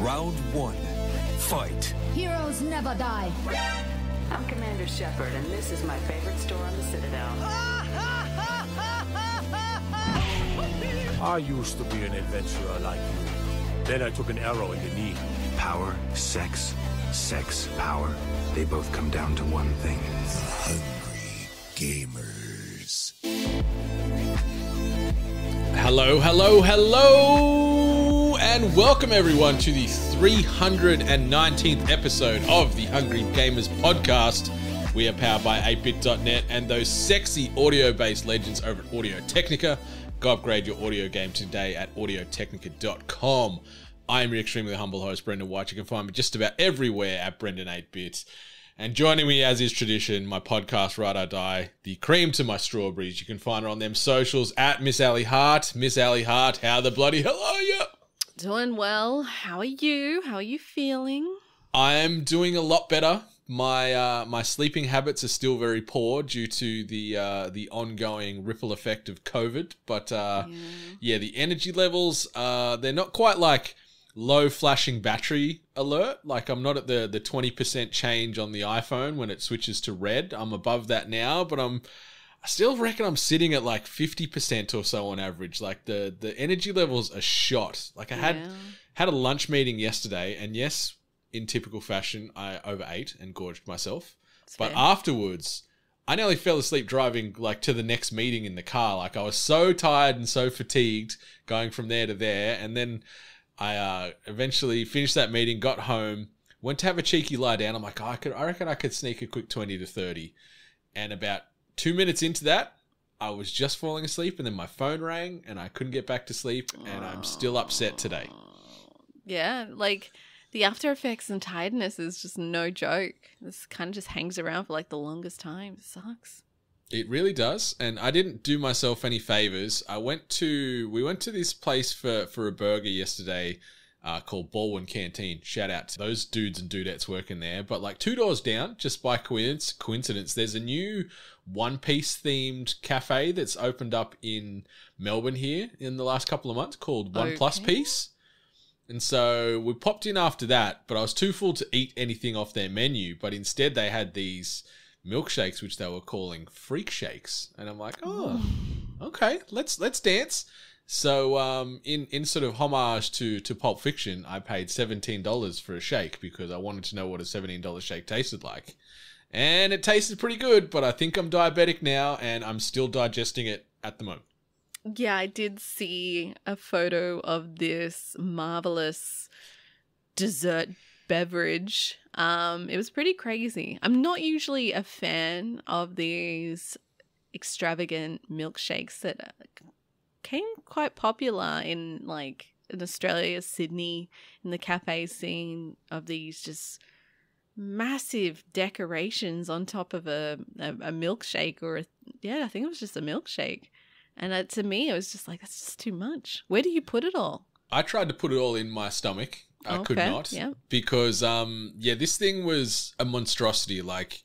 Round one, fight. Heroes never die. I'm Commander Shepard, and this is my favorite store on the Citadel. I used to be an adventurer like you. Then I took an arrow in the knee. Power, sex, sex, power. They both come down to one thing. Hungry gamers. Hello, hello, hello, and welcome everyone to the 319th episode of the Hungry Gamers podcast. We are powered by 8bit.net and those sexy audio-based legends over at Audio-Technica. Go upgrade your audio game today at audiotechnica.com. I am your extremely humble host, Brendan White. You can find me just about everywhere at Brendan8Bits. And joining me, as is tradition, my podcast, Ride or Die, the cream to my strawberries. You can find her on them socials at MissAllyHeart. MissAllyHeart, how the bloody hell are you? Doing well. How are you? How are you feeling? I am doing a lot better. My sleeping habits are still very poor due to the ongoing ripple effect of COVID. But yeah, the energy levels, they're not quite like low flashing battery alert. Like I'm not at the 20% change on the iPhone when it switches to red. I'm above that now, but I still reckon I'm sitting at like 50% or so on average. Like the energy levels are shot. Like I had a lunch meeting yesterday, and yes, in typical fashion, I overate and gorged myself. That's but fair. Afterwards, I nearly fell asleep driving like to the next meeting in the car. Like I was so tired and so fatigued going from there to there, and then I eventually finished that meeting, got home, went to have a cheeky lie down. I'm like, oh, I reckon I could sneak a quick 20 to 30. And about 2 minutes into that, I was just falling asleep, and then my phone rang and I couldn't get back to sleep, and I'm still upset today. Yeah, like the after effects and tiredness is just no joke. This kind of just hangs around for like the longest time. It sucks. It really does, and I didn't do myself any favors. We went to this place for a burger yesterday called Baldwin Canteen. Shout out to those dudes and dudettes working there. But like two doors down, just by coincidence, there's a new One Piece themed cafe that's opened up in Melbourne here in the last couple of months called One Plus Piece. And so we popped in after that, but I was too full to eat anything off their menu. But instead they had these milkshakes, which they were calling freak shakes, and I'm like, oh, okay, let's dance. So in sort of homage to Pulp Fiction, I paid $17 for a shake because I wanted to know what a $17 shake tasted like, and it tasted pretty good. But I think I'm diabetic now, and I'm still digesting it at the moment. Yeah, I did see a photo of this marvelous dessert beverage. It was pretty crazy. I'm not usually a fan of these extravagant milkshakes that came quite popular in like in Australia, Sydney, in the cafe scene, of these just massive decorations on top of a milkshake or I think it was just a milkshake. And to me, it was just like, that's just too much. Where do you put it all? I tried to put it all in my stomach. I could not because, this thing was a monstrosity. Like,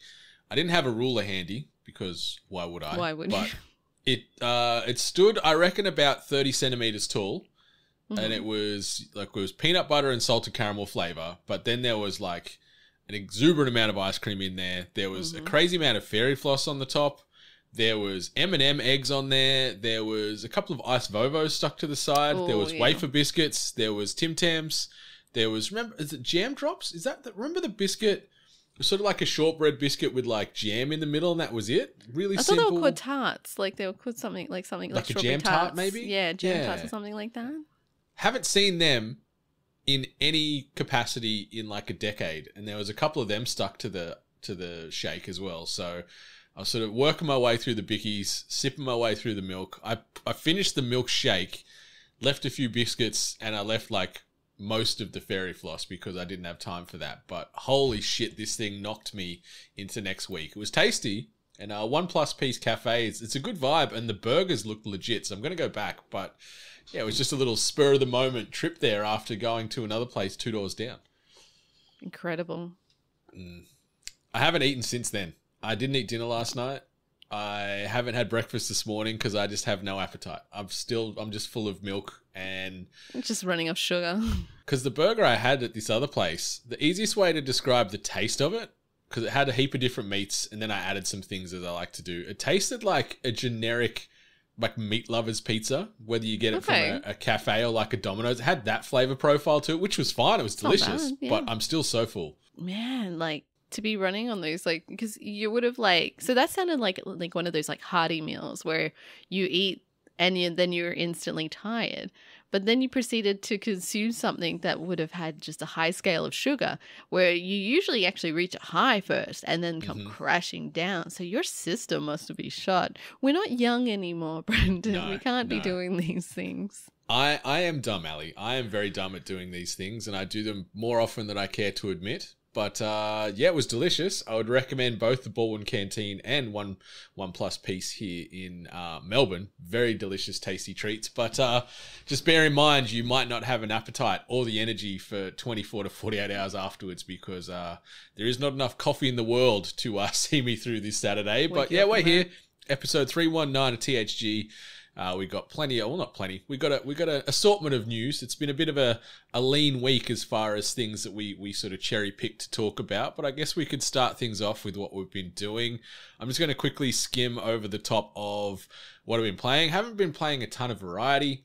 I didn't have a ruler handy because why would I? Why would you? It stood, I reckon, about 30 centimeters tall, and it was peanut butter and salted caramel flavor. But then there was like an exuberant amount of ice cream in there. There was a crazy amount of fairy floss on the top. There was M&M eggs on there. There was a couple of ice vovos stuck to the side. Ooh, there was wafer biscuits. There was Tim Tams. There was, remember, is it jam drops? Is that, remember the biscuit? It was sort of like a shortbread biscuit with like jam in the middle, and that was it? Really simple. I thought they were called tarts. Like they were called something like a jam tart maybe? Yeah, jam tarts or something like that. Haven't seen them in any capacity in like a decade. And there was a couple of them stuck to the shake as well. So I was sort of working my way through the bickies, sipping my way through the milk. I finished the milkshake, left a few biscuits, and I left like most of the fairy floss because I didn't have time for that. But holy shit, this thing knocked me into next week. It was tasty, and One Plus Piece Cafe, it's a good vibe, and the burgers looked legit, so I'm going to go back. But yeah, it was just a little spur of the moment trip there after going to another place two doors down. Incredible. I haven't eaten since then. I didn't eat dinner last night. I haven't had breakfast this morning because I just have no appetite. I'm just full of milk and... just running off sugar. Because the burger I had at this other place, the easiest way to describe the taste of it, because it had a heap of different meats and then I added some things as I like to do. It tasted like a generic... like meat lovers pizza, whether you get it from a cafe or like a Domino's. It had that flavor profile to it, which was fine. It was delicious, bad, yeah. But I'm still so full. Man, like to be running on those, like, because you would have like, so that sounded like one of those like hearty meals where you eat and then you're instantly tired. But then you proceeded to consume something that would have had just a high scale of sugar, where you usually actually reach a high first and then come crashing down. So your system must be shot. We're not young anymore, Brendan. No, we can't be doing these things. I am dumb, Ali. I am very dumb at doing these things, and I do them more often than I care to admit. But yeah, it was delicious. I would recommend both the Baldwin Canteen and one plus piece here in Melbourne. Very delicious, tasty treats. But just bear in mind, you might not have an appetite or the energy for 24 to 48 hours afterwards because there is not enough coffee in the world to see me through this Saturday. But yeah, we're here. Episode 319 of THG. We got plenty of, well, not plenty. We got an assortment of news. It's been a bit of a lean week as far as things that we sort of cherry picked to talk about, but I guess we could start things off with what we've been doing. I'm just going to quickly skim over the top of what I've been playing. Haven't been playing a ton of variety.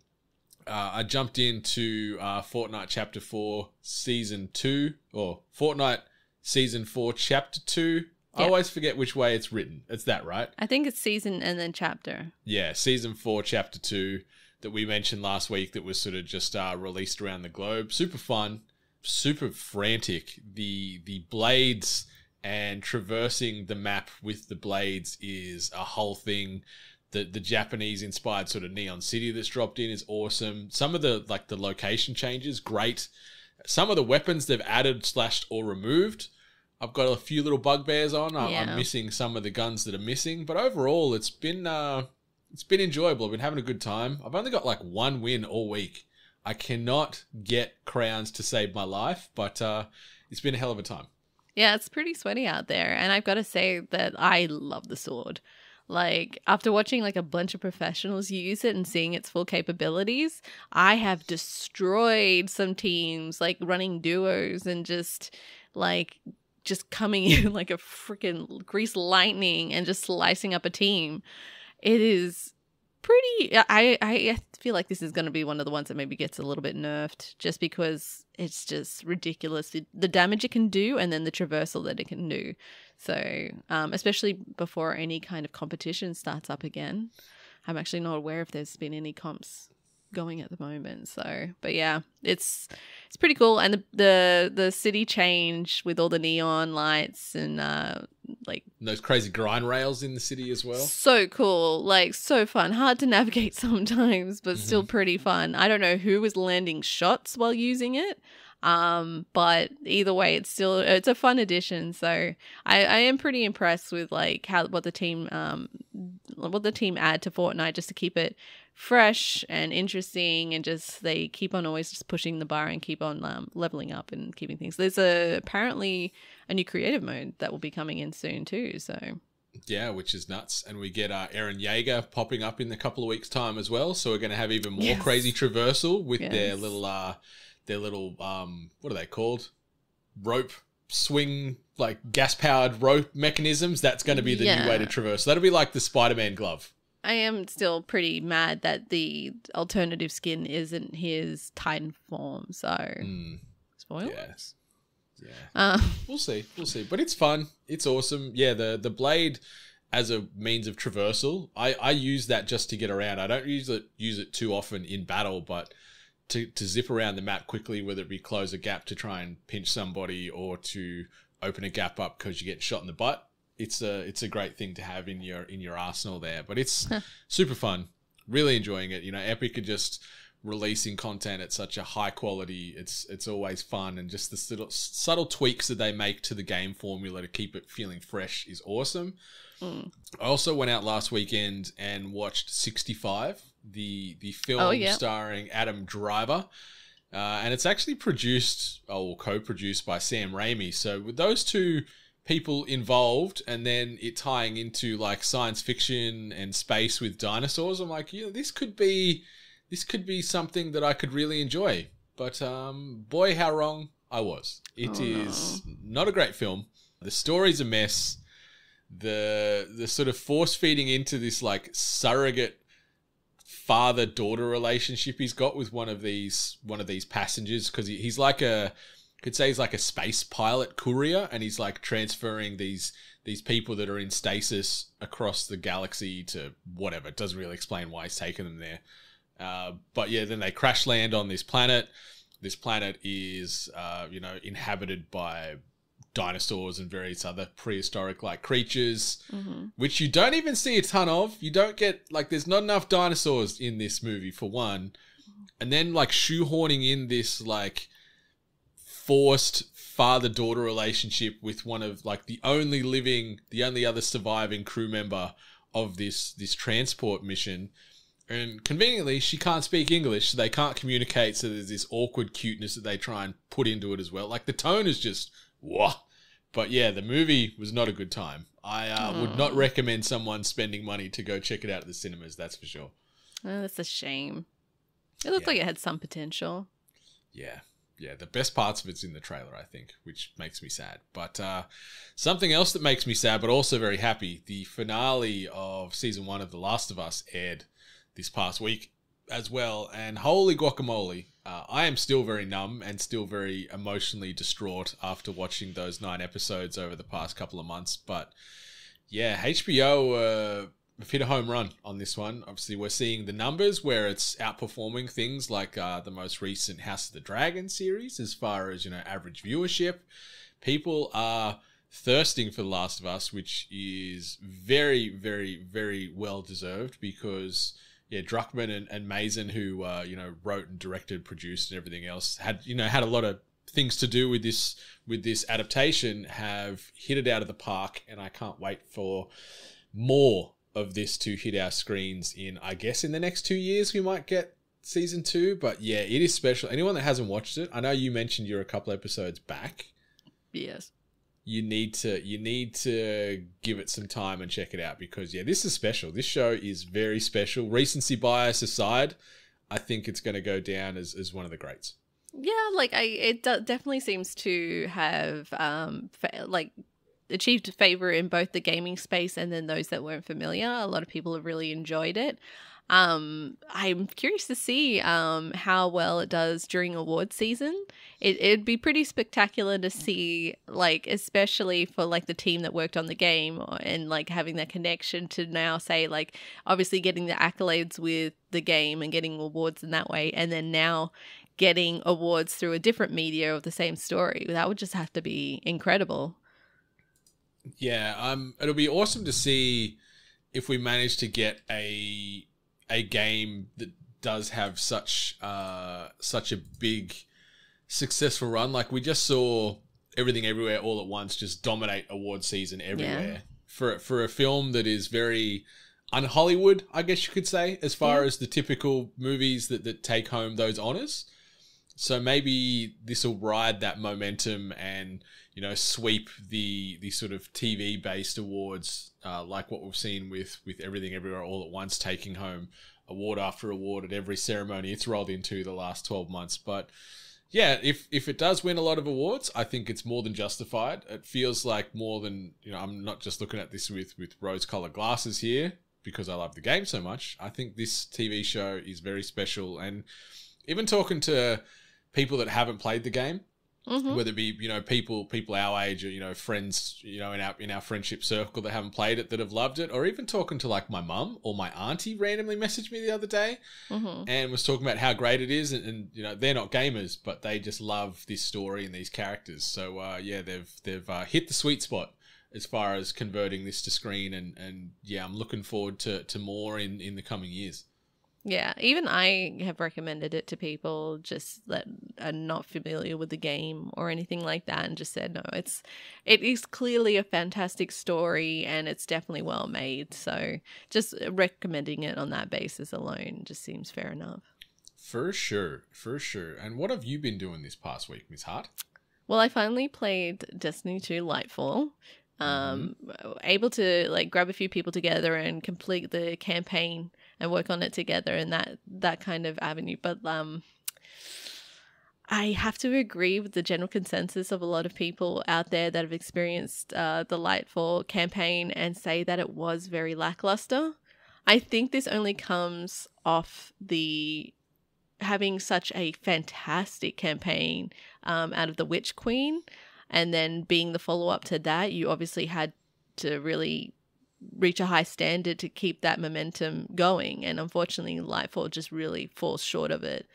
I jumped into Fortnite Chapter 4 Season 2, or Fortnite Season 4 Chapter 2. Yep. I always forget which way it's written. It's that, right? I think it's season and then chapter. Yeah, season 4, chapter 2 that we mentioned last week that was sort of just released around the globe. Super fun, super frantic. The blades and traversing the map with the blades is a whole thing. The Japanese-inspired sort of neon city that's dropped in is awesome. Some of the like the location changes, great. Some of the weapons they've added, slashed, or removed. I've got a few little bugbears on. I'm missing some of the guns that are missing, but overall, it's been enjoyable. I've been having a good time. I've only got like one win all week. I cannot get crowns to save my life, but it's been a hell of a time. Yeah, it's pretty sweaty out there, and I've got to say that I love the sword. Like, after watching, like, a bunch of professionals use it and seeing its full capabilities, I have destroyed some teams, like, running duos and just, like... just coming in like a freaking grease lightning and just slicing up a team. It is pretty... I feel like this is going to be one of the ones that maybe gets a little bit nerfed just because it's just ridiculous. The damage it can do and then the traversal that it can do. So especially before any kind of competition starts up again. I'm actually not aware if there's been any comps going at the moment, so but yeah, it's pretty cool. And the city change with all the neon lights and like those crazy grind rails in the city as well, so cool, like so fun, hard to navigate sometimes but still pretty fun. I don't know who was landing shots while using it, but either way it's a fun addition. So I am pretty impressed with like what the team add to Fortnite just to keep it fresh and interesting, and just they keep on always just pushing the bar and keep on leveling up and keeping things. There's apparently a new creative mode that will be coming in soon too, so yeah, which is nuts. And we get Aaron Jaeger popping up in a couple of weeks time as well, so we're going to have even more crazy traversal with their little what are they called, rope swing, like gas powered rope mechanisms. That's going to be the new way to traverse. That'll be like the Spider-Man glove. I am still pretty mad that the alternative skin isn't his Titan form, so... Spoilers? Yes. Yeah. We'll see. We'll see. But it's fun. It's awesome. Yeah, the blade as a means of traversal, I use that just to get around. I don't use it too often in battle, but to zip around the map quickly, whether it be close a gap to try and pinch somebody or to open a gap up because you get shot in the butt. It's a great thing to have in your arsenal there, but it's super fun. Really enjoying it. You know, Epic are just releasing content at such a high quality. It's always fun, and just the little subtle tweaks that they make to the game formula to keep it feeling fresh is awesome. I also went out last weekend and watched 65, the film starring Adam Driver. And it's actually produced or co-produced by Sam Raimi. So with those two people involved, and then it tying into like science fiction and space with dinosaurs. I'm like, yeah, this could be something that I could really enjoy. But boy, how wrong I was. It is not a great film. The story's a mess. The sort of force feeding into this like surrogate father-daughter relationship he's got with one of these passengers, because he's like a, could say he's like a space pilot courier, and he's like transferring these people that are in stasis across the galaxy to whatever. It doesn't really explain why he's taking them there. But yeah, then they crash land on this planet. This planet is, inhabited by dinosaurs and various other prehistoric-like creatures, which you don't even see a ton of. You don't get, like, there's not enough dinosaurs in this movie, for one. And then, like, shoehorning in this, like, forced father-daughter relationship with one of, like, the only other surviving crew member of this transport mission. And conveniently, she can't speak English, so they can't communicate, so there's this awkward cuteness that they try and put into it as well. Like, the tone is just, whoa. But yeah, the movie was not a good time. I would not recommend someone spending money to go check it out at the cinemas, that's for sure. Oh, that's a shame. It looked like it had some potential. Yeah. Yeah, the best parts of it's in the trailer, I think, which makes me sad. But something else that makes me sad, but also very happy, the finale of Season 1 of The Last of Us aired this past week as well. And holy guacamole, I am still very numb and still very emotionally distraught after watching those 9 episodes over the past couple of months. But yeah, HBO have hit a home run on this one. Obviously, we're seeing the numbers where it's outperforming things like the most recent House of the Dragon series as far as, average viewership. People are thirsting for The Last of Us, which is very, very, very well deserved, because yeah, Druckmann and Mazin, who wrote and directed, produced and everything else, had a lot of things to do with this adaptation, have hit it out of the park, and I can't wait for more of this to hit our screens in the next 2 years. We might get season 2, but yeah, it is special. Anyone that hasn't watched it, I know you mentioned you're a couple episodes back. Yes. You need to give it some time and check it out, because yeah, this is special. This show is very special. Recency bias aside, I think it's going to go down as one of the greats. Yeah, like it definitely seems to have achieved favor in both the gaming space and then those that weren't familiar. A lot of people have really enjoyed it. I'm curious to see how well it does during award season. It'd be pretty spectacular to see, like, especially for like the team that worked on the game and like having that connection to now say, like, obviously getting the accolades with the game and getting awards in that way, and then now getting awards through a different media of the same story. That would just have to be incredible. Yeah, it'll be awesome to see if we manage to get a game that does have such a big successful run. Like, we just saw Everything Everywhere All at Once just dominate award season everywhere. Yeah. For a film that is very un-Hollywood, I guess you could say, as far as the typical movies that take home those honors. So maybe this will ride that momentum and, sweep the sort of TV-based awards, like what we've seen with Everything Everywhere All at Once taking home award after award at every ceremony it's rolled into the last 12 months. But yeah, if it does win a lot of awards, I think it's more than justified. It feels like more than, I'm not just looking at this with rose-colored glasses here because I love the game so much. I think this TV show is very special, and even talking to people that haven't played the game, whether it be, people our age or, friends, in our friendship circle that haven't played it, that have loved it, or even talking to like my mum or my auntie randomly messaged me the other day and was talking about how great it is. And, they're not gamers, but they just love this story and these characters. So yeah, they've hit the sweet spot as far as converting this to screen. And yeah, I'm looking forward to more in the coming years. Yeah, even I have recommended it to people just that are not familiar with the game or anything like that, and just said, no, it is clearly a fantastic story and it's definitely well made. So just recommending it on that basis alone just seems fair enough. For sure, for sure. And what have you been doing this past week, Miss Hart? Well, I finally played Destiny 2 Lightfall. Able to like grab a few people together and complete the campaign and work on it together and that kind of avenue. But I have to agree with the general consensus of a lot of people out there that have experienced the Lightfall campaign and say that it was very lackluster. I think this only comes off the having such a fantastic campaign out of the Witch Queen, and then being the follow-up to that, you obviously had to really reach a high standard to keep that momentum going, and unfortunately Lightfall just really falls short of it.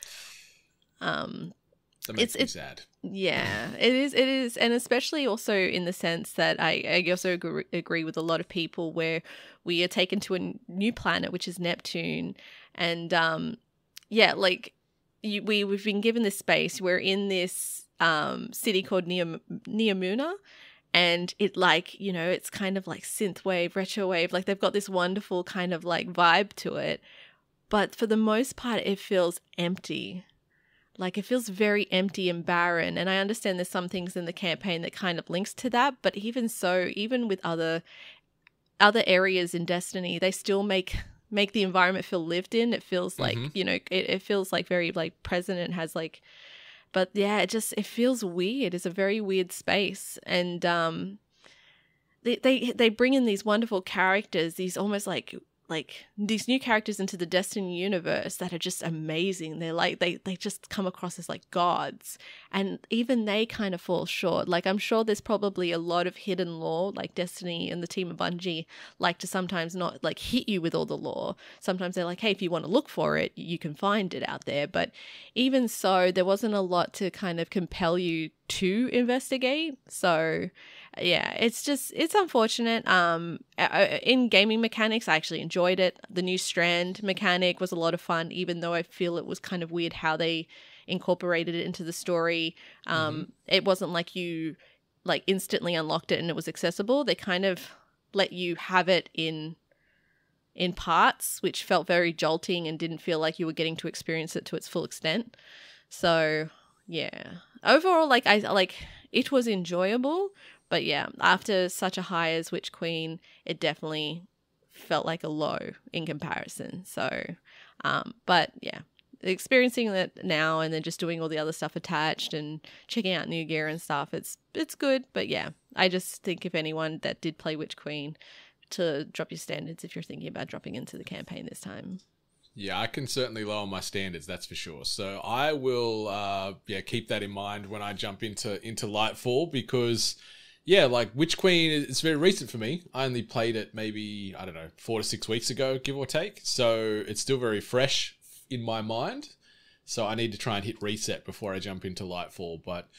That makes me sad. Yeah, it is, and especially also in the sense that I also agree with a lot of people where we are taken to a new planet, which is Neptune, and yeah, like we've been given this space. We're in this city called Neomuna, and it like, you know, it's kind of like synthwave, retro wave. Like they've got this wonderful kind of like vibe to it, but for the most part, it feels empty. Like it feels very empty and barren. And I understand there's some things in the campaign that kind of links to that, but even so, even with other areas in Destiny, they still make the environment feel lived in. It feels like, you know, it feels like very like present and has like, but yeah, it feels weird. It's a very weird space. And they bring in these wonderful characters, these almost like these new characters into the Destiny universe that are just amazing. They're like, they just come across as like gods, and even they kind of fall short. Like I'm sure there's probably a lot of hidden lore, like Destiny and the team of Bungie like to sometimes not like hit you with all the lore. Sometimes they're like, hey, if you want to look for it, you can find it out there. But even so, there wasn't a lot to kind of compel you to investigate. So yeah, it's unfortunate. In gaming mechanics, I actually enjoyed it. The new strand mechanic was a lot of fun, even though I feel it was kind of weird how they incorporated it into the story. It wasn't like you like instantly unlocked it and it was accessible. They kind of let you have it in parts, which felt very jolting and didn't feel like you were getting to experience it to its full extent. So yeah, overall, like it was enjoyable. But yeah, after such a high as Witch Queen, it definitely felt like a low in comparison. So, but yeah, experiencing that now and then just doing all the other stuff attached and checking out new gear and stuff, it's good. But yeah, I just think if anyone that did play Witch Queen, to drop your standards if you're thinking about dropping into the campaign this time. Yeah, I can certainly lower my standards, that's for sure. So I will keep that in mind when I jump into Lightfall, because... yeah, like Witch Queen, it's very recent for me. I only played it maybe, I don't know, 4 to 6 weeks ago, give or take. So it's still very fresh in my mind. So I need to try and hit reset before I jump into Lightfall. But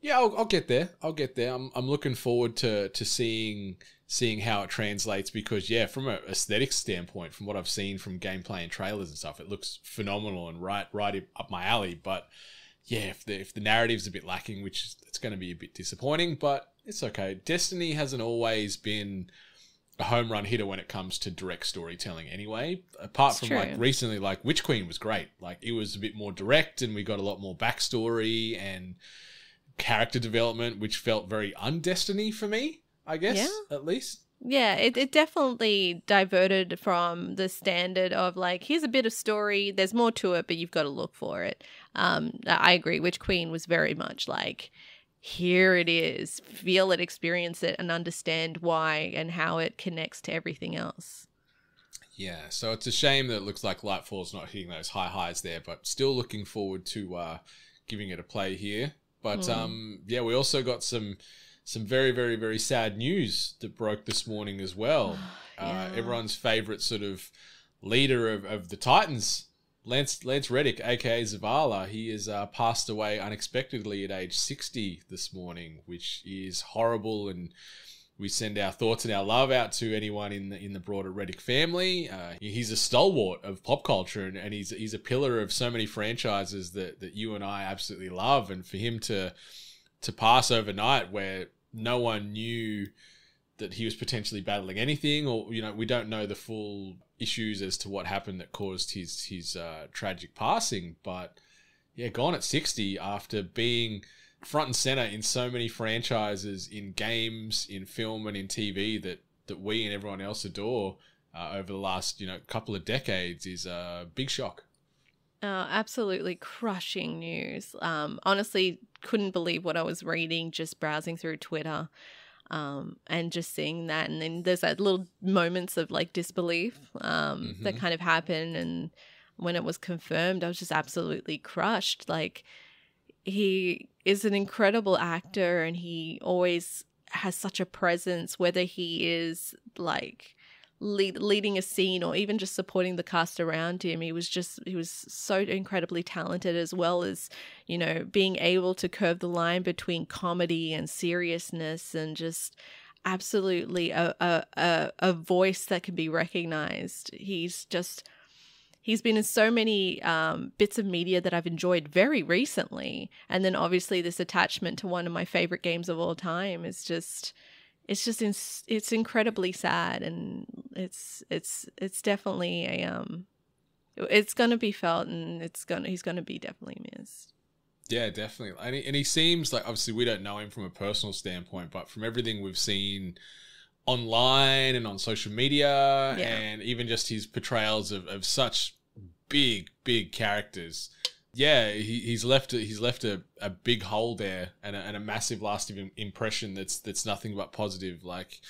yeah, I'll get there. I'll get there. I'm looking forward to seeing how it translates, because yeah, from an aesthetic standpoint, from what I've seen from gameplay and trailers and stuff, it looks phenomenal and right up my alley. But yeah, if the narrative's a bit lacking, which it's going to be a bit disappointing, but it's okay. Destiny hasn't always been a home run hitter when it comes to direct storytelling anyway. Apart from like recently, like Witch Queen was great. Like it was a bit more direct and we got a lot more backstory and character development, which felt very un-Destiny for me, I guess, at least. Yeah, it definitely diverted from the standard of like, here's a bit of story, there's more to it, but you've got to look for it. I agree. Witch Queen was very much like... here it is, feel it, experience it, and understand why and how it connects to everything else. Yeah, so it's a shame that it looks like Lightfall's not hitting those high highs there, but still looking forward to giving it a play here. But yeah, we also got some very, very, very sad news that broke this morning as well. Everyone's favorite sort of leader of the Titans, Lance Reddick, aka Zavala, he has passed away unexpectedly at age 60 this morning, which is horrible. And we send our thoughts and our love out to anyone in the broader Reddick family. He's a stalwart of pop culture, and he's a pillar of so many franchises that you and I absolutely love. And for him to pass overnight, where no one knew that he was potentially battling anything, or, you know, we don't know the full issues as to what happened that caused his tragic passing. But yeah, gone at 60 after being front and center in so many franchises, in games, in film, and in TV that we and everyone else adore over the last couple of decades is a big shock. Oh, absolutely crushing news. Honestly, couldn't believe what I was reading, just browsing through Twitter and just seeing that. And then there's that little moments of like disbelief that kind of happen. And when it was confirmed, I was just absolutely crushed. Like, he is an incredible actor and he always has such a presence, whether he is like leading a scene or even just supporting the cast around him. He was so incredibly talented, as well as, being able to curve the line between comedy and seriousness, and just absolutely a voice that can be recognized. He's been in so many bits of media that I've enjoyed very recently. And then obviously this attachment to one of my favorite games of all time is just, it's incredibly sad, and it's definitely a it's gonna be felt, and he's gonna be definitely missed. Yeah, definitely. And he seems like, obviously we don't know him from a personal standpoint, but from everything we've seen online and on social media, and even just his portrayals of such big characters, he's left a big hole there, and a massive lasting impression that's nothing but positive. Like,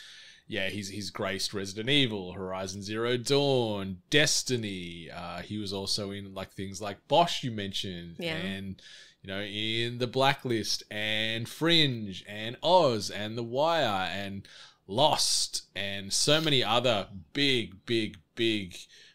he's graced Resident Evil, Horizon Zero Dawn, Destiny. He was also in like things like Bosch, you mentioned, and in The Blacklist and Fringe and Oz and The Wire and Lost and so many other big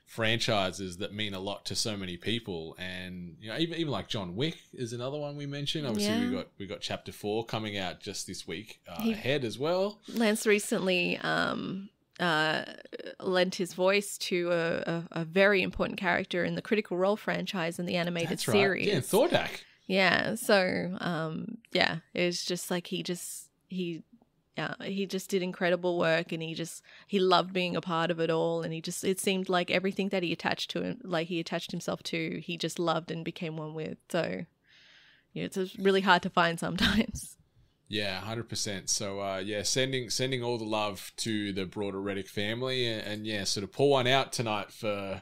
franchises that mean a lot to so many people. And even like John Wick is another one we mentioned. Obviously we got chapter 4 coming out just this week ahead as well. Lance recently lent his voice to a very important character in the Critical Role franchise and the animated series. Yeah, Thordak. Yeah, so it's just like he just did incredible work, and he loved being a part of it all, and it seemed like everything that he attached himself to, he just loved and became one with. So it's really hard to find sometimes. Yeah, 100%. So sending all the love to the broader Reddick family, and sort of pour one out tonight for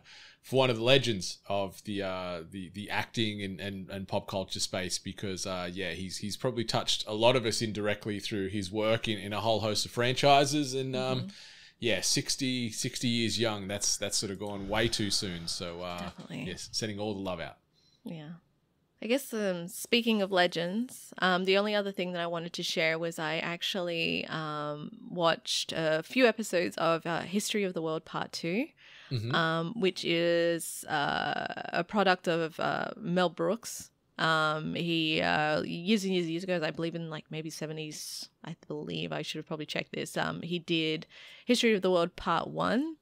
one of the legends of the acting and pop culture space, because he's probably touched a lot of us indirectly through his work in a whole host of franchises, and 60 years young, that's sort of gone way too soon. So yes, sending all the love out. Yeah, I guess speaking of legends, the only other thing that I wanted to share was I actually watched a few episodes of History of the World Part Two. Which is a product of Mel Brooks. He years and years and years ago, I believe in like maybe 70s, I believe, I should have probably checked this. He did History of the World Part 1,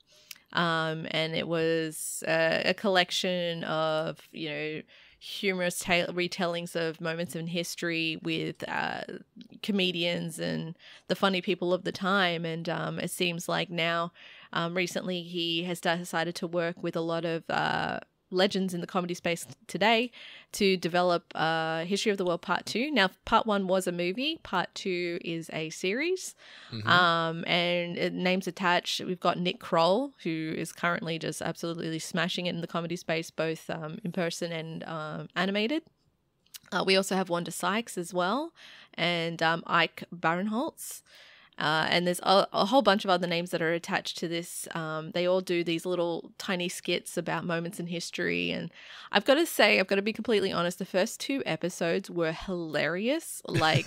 and it was a collection of, humorous retellings of moments in history with comedians and the funny people of the time. And it seems like now, recently he has decided to work with a lot of legends in the comedy space today to develop History of the World Part 2. Now, Part 1 was a movie. Part 2 is a series. And names attached, we've got Nick Kroll, who is currently just absolutely smashing it in the comedy space, both in person and animated. We also have Wanda Sykes as well, and Ike Barinholtz. And there's a whole bunch of other names that are attached to this. They all do these little tiny skits about moments in history. And I've got to say, I've got to be completely honest, the first 2 episodes were hilarious. Like,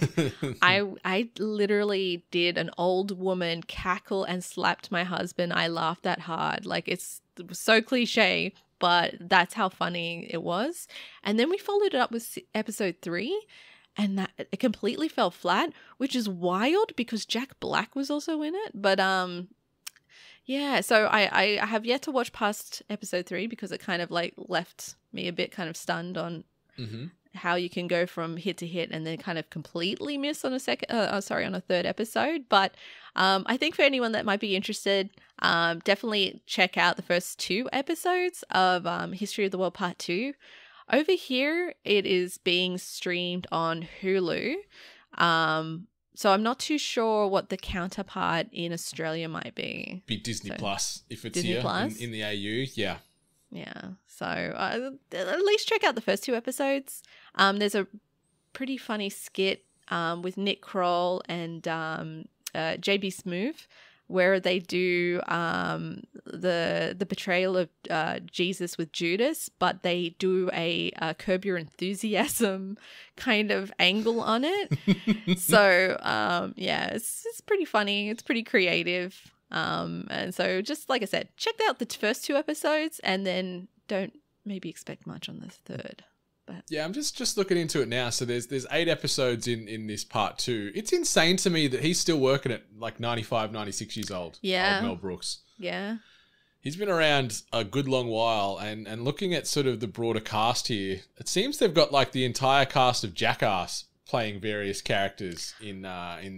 I literally did an old woman cackle and slapped my husband. I laughed that hard. Like, it was so cliche, but that's how funny it was. And then we followed it up with episode 3. And that it completely fell flat, which is wild because Jack Black was also in it. But so I have yet to watch past episode 3 because it kind of like left me a bit kind of stunned on how you can go from hit to hit and then kind of completely miss on a 3rd episode. But I think for anyone that might be interested, definitely check out the first 2 episodes of History of the World Part 2. Over here, it is being streamed on Hulu. So I'm not too sure what the counterpart in Australia might be. Be Disney Plus if it's Disney here in the AU. Yeah. Yeah. So at least check out the first two episodes. There's a pretty funny skit with Nick Kroll and JB Smoove, where they do the portrayal of Jesus with Judas, but they do a Curb Your Enthusiasm kind of angle on it. So, yeah, it's pretty funny. It's pretty creative. And so just like I said, check out the first two episodes and then don't maybe expect much on the third. But. Yeah, I'm just looking into it now. So there's 8 episodes in this part two. It's insane to me that he's still working at like 95, 96 years old. Yeah. Old Mel Brooks. Yeah. He's been around a good long while, and looking at sort of the broader cast here, it seems they've got like the entire cast of Jackass playing various characters in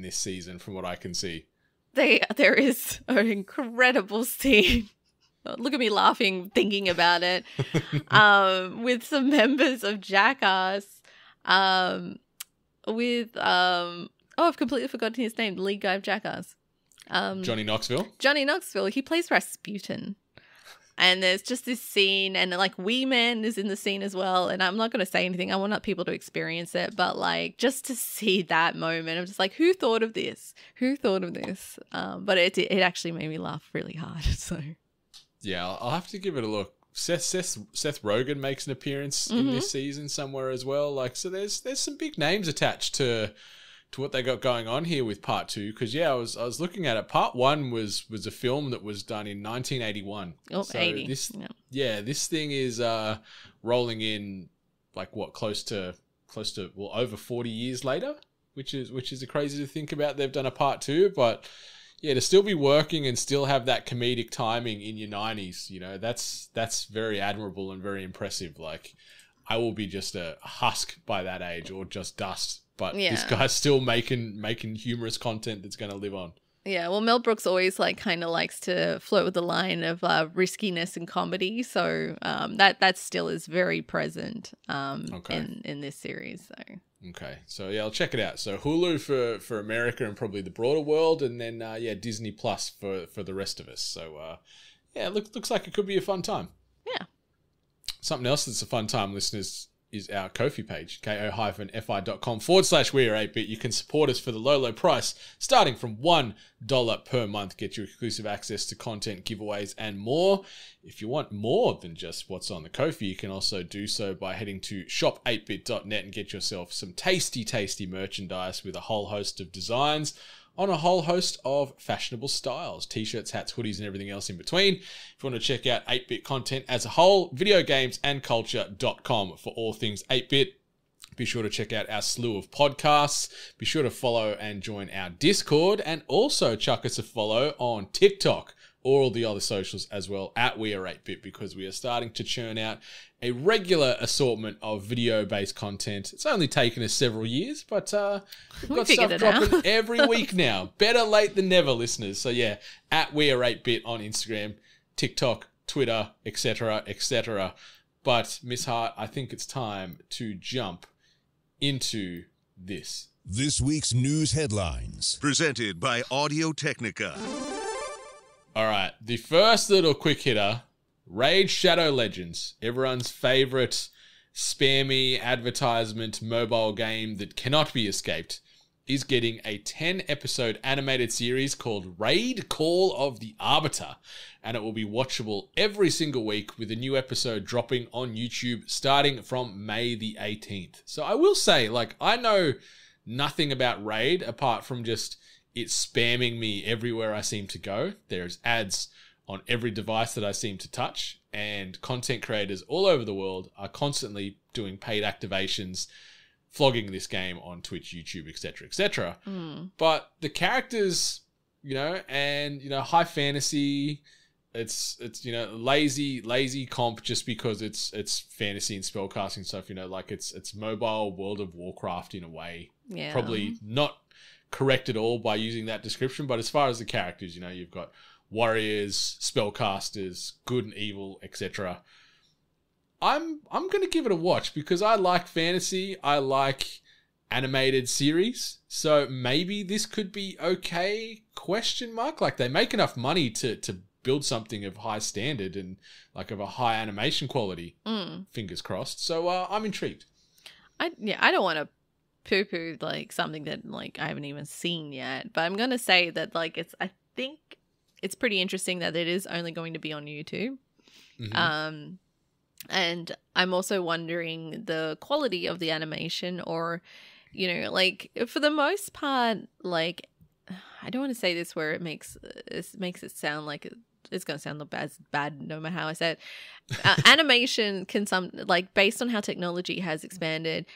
this season from what I can see. There is an incredible scene. Look at me laughing, thinking about it, with some members of Jackass, with, oh, I've completely forgotten his name, the lead guy of Jackass. Johnny Knoxville? Johnny Knoxville. He plays Rasputin. And there's just this scene, and like Wee Man is in the scene as well. And I'm not going to say anything. I want people to experience it. But like, just to see that moment, I'm just like, who thought of this? Who thought of this? But it actually made me laugh really hard, so... Yeah, I'll have to give it a look. Seth Rogen makes an appearance in this season somewhere as well. Like, so there's some big names attached to what they got going on here with part two. Because yeah, I was looking at it. Part one was a film that was done in 1981. Oh, so 80. This thing is rolling in like what close to well over 40 years later, which is crazy to think about. They've done a part two, but. Yeah, to still be working and still have that comedic timing in your 90s, you know, that's very admirable and very impressive. Like, I will be just a husk by that age or just dust, but this guy's still making humorous content that's going to live on. Yeah, well, Mel Brooks always like kind of likes to flirt with the line of riskiness and comedy, so that still is very present in this series, so. Okay, so yeah, I'll check it out. So Hulu for America and probably the broader world, and then yeah, Disney Plus for the rest of us. So yeah, it looks like it could be a fun time. Yeah. Something else that's a fun time, listeners, is our Ko-fi page, ko-fi.com/weareatbit. You can support us for the low price, starting from $1 per month. Get you exclusive access to content, giveaways, and more. If you want more than just what's on the Ko-fi, you can also do so by heading to shop8bit.net and get yourself some tasty merchandise with a whole host of designs on a whole host of fashionable styles, t-shirts, hats, hoodies, and everything else in between. If you want to check out 8-Bit content as a whole, videogamesandculture.com for all things 8-Bit. Be sure to check out our slew of podcasts. Be sure to follow and join our Discord, and also chuck us a follow on TikTok or all the other socials as well at We Are 8-Bit, because we are starting to churn out a regular assortment of video-based content. It's only taken us several years, but we've got stuff dropping every week now. Better late than never, listeners. So yeah, at We Are 8-Bit on Instagram, TikTok, Twitter, etc., etc. But Miss Hart, I think it's time to jump into this. This week's news headlines, presented by Audio-Technica. All right, the first little quick hitter, Raid Shadow Legends, everyone's favorite spammy advertisement mobile game that cannot be escaped, is getting a 10-episode animated series called Raid: Call of the Arbiter, and it will be watchable every single week with a new episode dropping on YouTube starting from May the 18th. So I will say, like, I know nothing about Raid apart from just it's spamming me everywhere I seem to go. There's ads on every device that I seem to touch, and content creators all over the world are constantly doing paid activations, flogging this game on Twitch, YouTube, etc., etc. But the characters, you know, and, you know, high fantasy, it's you know, lazy comp just because it's fantasy and spellcasting stuff, you know, like it's mobile World of Warcraft in a way. Yeah. Probably not correct at all by using that description, but as far as the characters, you know, you've got warriors, spellcasters, good and evil, etc. I'm going to give it a watch because I like fantasy. I like animated series. So maybe this could be okay, question mark. Like, they make enough money to build something of high standard and like of a high animation quality. Fingers crossed. So I'm intrigued. I don't want to poo-poo like something that like I haven't even seen yet, but I'm going to say that like I think it's pretty interesting that it is only going to be on YouTube. Mm-hmm. And I'm also wondering the quality of the animation, or, you know, like for the most part, like I don't want to say this where it makes it sound like it's going to sound bad no matter how I say it. Animation can like based on how technology has expanded,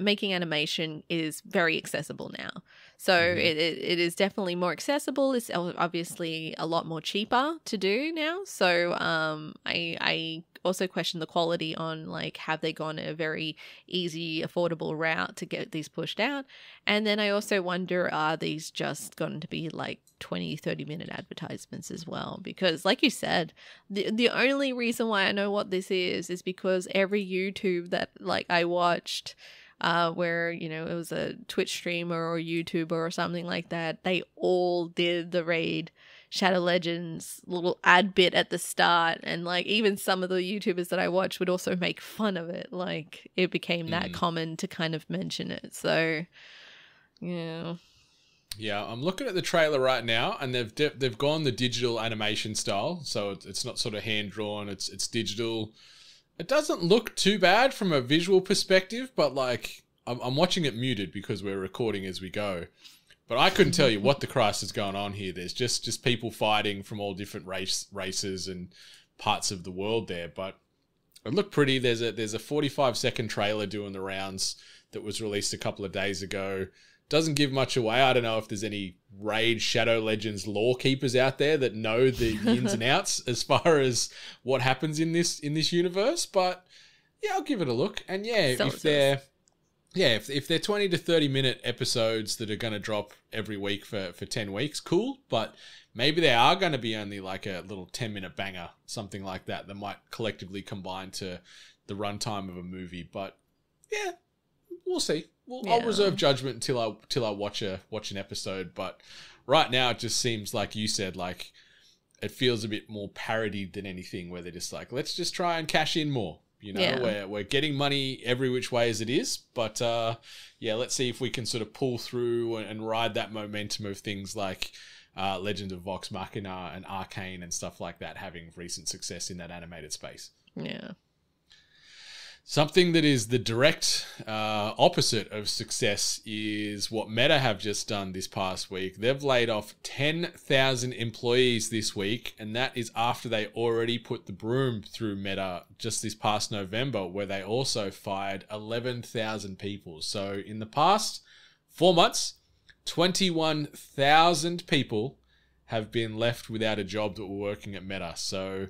making animation is very accessible now. So it is definitely more accessible. It's obviously a lot more cheaper to do now. So I also question the quality on like, have they gone a very easy, affordable route to get these pushed out? And then I also wonder, are these just going to be like 20, 30-minute advertisements as well? Because like you said, the only reason why I know what this is because every YouTube that like I watched, where, you know, it was a Twitch streamer or YouTuber or something like that, they all did the Raid Shadow Legends little ad bit at the start. And like even some of the YouTubers that I watched would also make fun of it. Like it became that common to kind of mention it. So, yeah. Yeah, I'm looking at the trailer right now, and they've gone the digital animation style. So it's not sort of hand-drawn, it's digital. It doesn't look too bad from a visual perspective, but like I'm watching it muted because we're recording as we go. But I couldn't tell you what the Christ is going on here. There's just people fighting from all different races and parts of the world there. But it looked pretty. There's a 45-second trailer doing the rounds that was released a couple of days ago. Doesn't give much away. I don't know if there's any Raid Shadow Legends lore keepers out there that know the ins and outs as far as what happens in this universe. But yeah, I'll give it a look. And yeah, if they're 20 to 30-minute episodes that are going to drop every week for 10 weeks, cool. But maybe they are going to be only like a little 10-minute banger, something like that, that might collectively combine to the runtime of a movie. But yeah, we'll see. Well, yeah. I'll reserve judgment until I watch an episode, but right now it just seems like you said, like it feels a bit more parodied than anything, where they're just like, let's just try and cash in more, you know. Yeah. We're getting money every which way as it is, but yeah, let's see if we can sort of pull through and ride that momentum of things like Legend of Vox Machina and Arcane and stuff like that having recent success in that animated space. Yeah. Something that is the direct opposite of success is what Meta have just done this past week. They've laid off 10,000 employees this week, and that is after they already put the broom through Meta just this past November, where they also fired 11,000 people. So in the past 4 months, 21,000 people have been left without a job that were working at Meta. So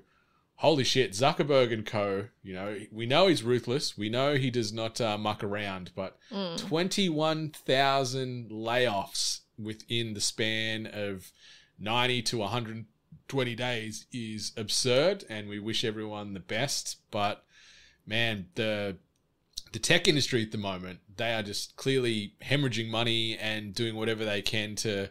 holy shit, Zuckerberg and co, you know, we know he's ruthless. We know he does not muck around, but 21,000 layoffs within the span of 90 to 120 days is absurd, and we wish everyone the best. But, man, the tech industry at the moment, they are just clearly hemorrhaging money and doing whatever they can to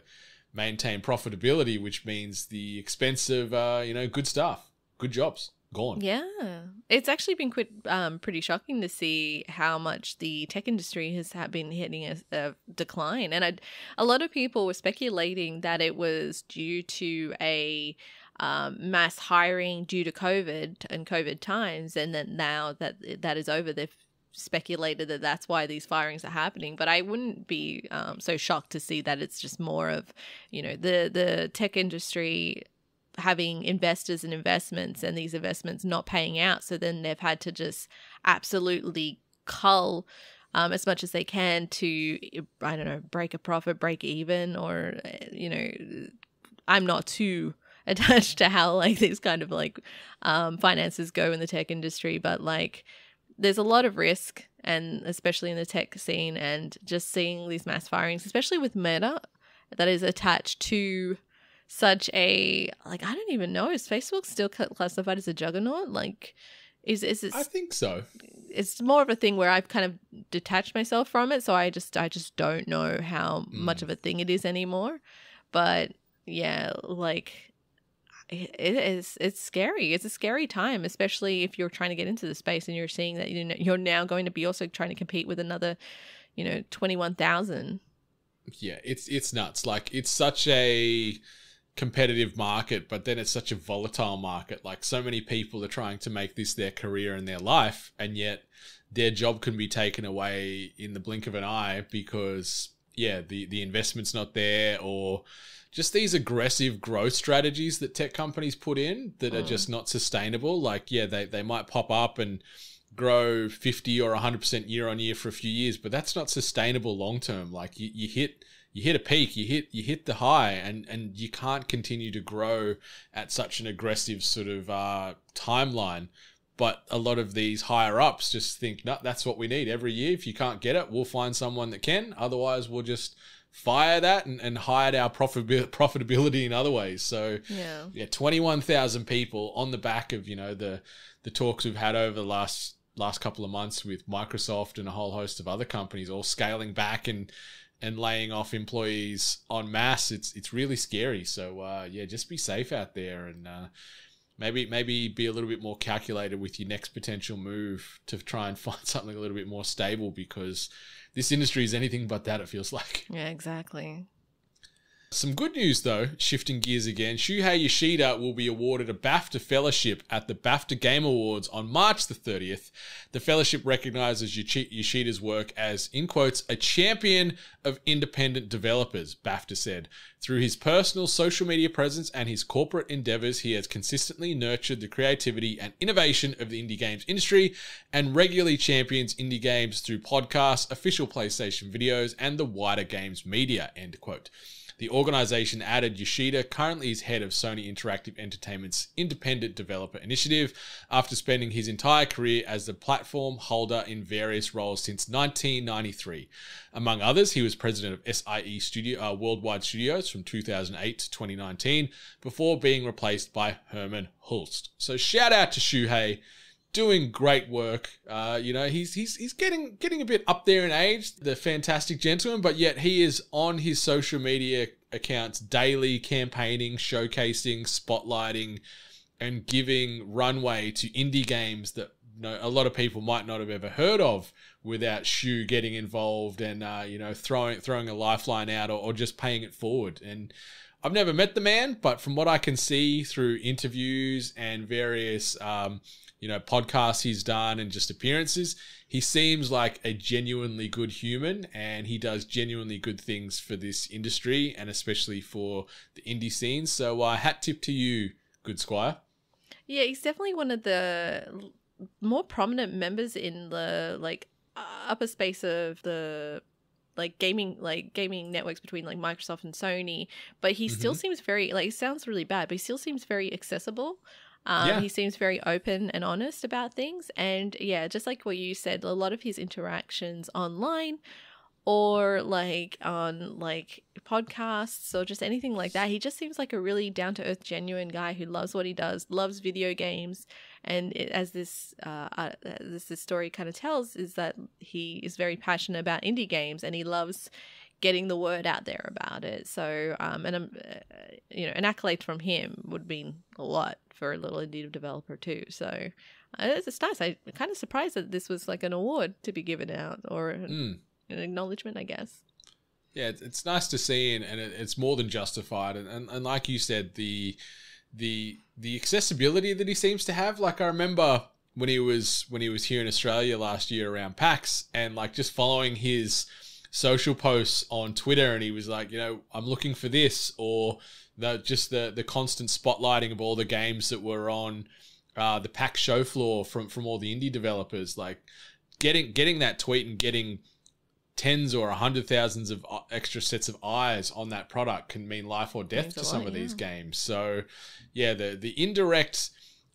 maintain profitability, which means the expense of, you know, good stuff. Good jobs gone. Yeah, it's actually been pretty shocking to see how much the tech industry has been hitting a decline, and a lot of people were speculating that it was due to a mass hiring due to COVID and COVID times, and then now that is over, they've speculated that that's why these firings are happening. But I wouldn't be so shocked to see that it's just more of, you know, the tech industry having investors and investments, and these investments not paying out. So then they've had to just absolutely cull as much as they can to, I don't know, break a profit, break even, or, you know, I'm not too attached to how like these kind of like finances go in the tech industry, but like there's a lot of risk, and especially in the tech scene, and just seeing these mass firings, especially with Meta, that is attached to such a, like, I don't even know, is Facebook still classified as a juggernaut? Like, Is it? I think so. It's more of a thing where I've kind of detached myself from it, so I just don't know how much of a thing it is anymore. But yeah, like it's scary. It's a scary time, especially if you're trying to get into the space and you're seeing that you're now going to be also trying to compete with another, 21,000. Yeah, it's nuts. Like, it's such a competitive market, but then it's such a volatile market. Like, so many people are trying to make this their career and their life, and yet their job can be taken away in the blink of an eye because, yeah, the investment's not there, or just these aggressive growth strategies that tech companies put in that are just not sustainable. Like, yeah, they might pop up and grow 50 or 100% year on year for a few years, but that's not sustainable long term. Like, you hit a peak, you hit the high, and you can't continue to grow at such an aggressive sort of timeline. But a lot of these higher ups just think, no, that's what we need every year. If you can't get it, we'll find someone that can. Otherwise, we'll just fire that and hide our profitability in other ways. So yeah, 21,000 people on the back of the talks we've had over the last couple of months with Microsoft and a whole host of other companies all scaling back and laying off employees en masse. It's really scary. So yeah, just be safe out there, and maybe be a little bit more calculated with your next potential move to try and find something a little bit more stable, because this industry is anything but that, it feels like. Yeah, exactly. Some good news, though, shifting gears again. Shuhei Yoshida will be awarded a BAFTA fellowship at the BAFTA Game Awards on March the 30th. The fellowship recognizes Yoshida's work as, in quotes, a champion of independent developers, BAFTA said. Through his personal social media presence and his corporate endeavors, he has consistently nurtured the creativity and innovation of the indie games industry and regularly champions indie games through podcasts, official PlayStation videos, and the wider games media, end quote. The organization added Yoshida currently is head of Sony Interactive Entertainment's Independent Developer Initiative after spending his entire career as the platform holder in various roles since 1993. Among others, he was president of SIE Worldwide Studios from 2008 to 2019 before being replaced by Herman Hulst. So shout out to Shuhei, doing great work. He's getting a bit up there in age, the fantastic gentleman, but yet he is on his social media accounts daily campaigning, showcasing, spotlighting, and giving runway to indie games that a lot of people might not have ever heard of without Shu getting involved and throwing a lifeline out or just paying it forward. And I've never met the man, but from what I can see through interviews and various podcasts he's done and just appearances, he seems like a genuinely good human, and he does genuinely good things for this industry and especially for the indie scene. So hat tip to you, good squire. Yeah, he's definitely one of the more prominent members in the upper space of the gaming networks between Microsoft and Sony, but he still seems very, it sounds really bad, but he still seems very accessible. He seems very open and honest about things. And yeah, just like what you said, a lot of his interactions online or on podcasts or just anything like that, he just seems like a really down-to-earth, genuine guy who loves what he does, loves video games. And as this story kind of tells, is that he is very passionate about indie games and he loves getting the word out there about it. So, an accolade from him would mean a lot for a little indie developer too. So it's nice. I'm kind of surprised that this was an award to be given out, or an acknowledgement, I guess. Yeah, it's nice to see, and it's more than justified. And like you said, the accessibility that he seems to have. Like, I remember when he was here in Australia last year around PAX, and just following his social posts on Twitter, and he was like, I'm looking for this, or just the constant spotlighting of all the games that were on the PAX show floor from all the indie developers. Getting that tweet and getting tens or 100,000s of extra sets of eyes on that product can mean life or death to some of these games. So yeah, the indirect,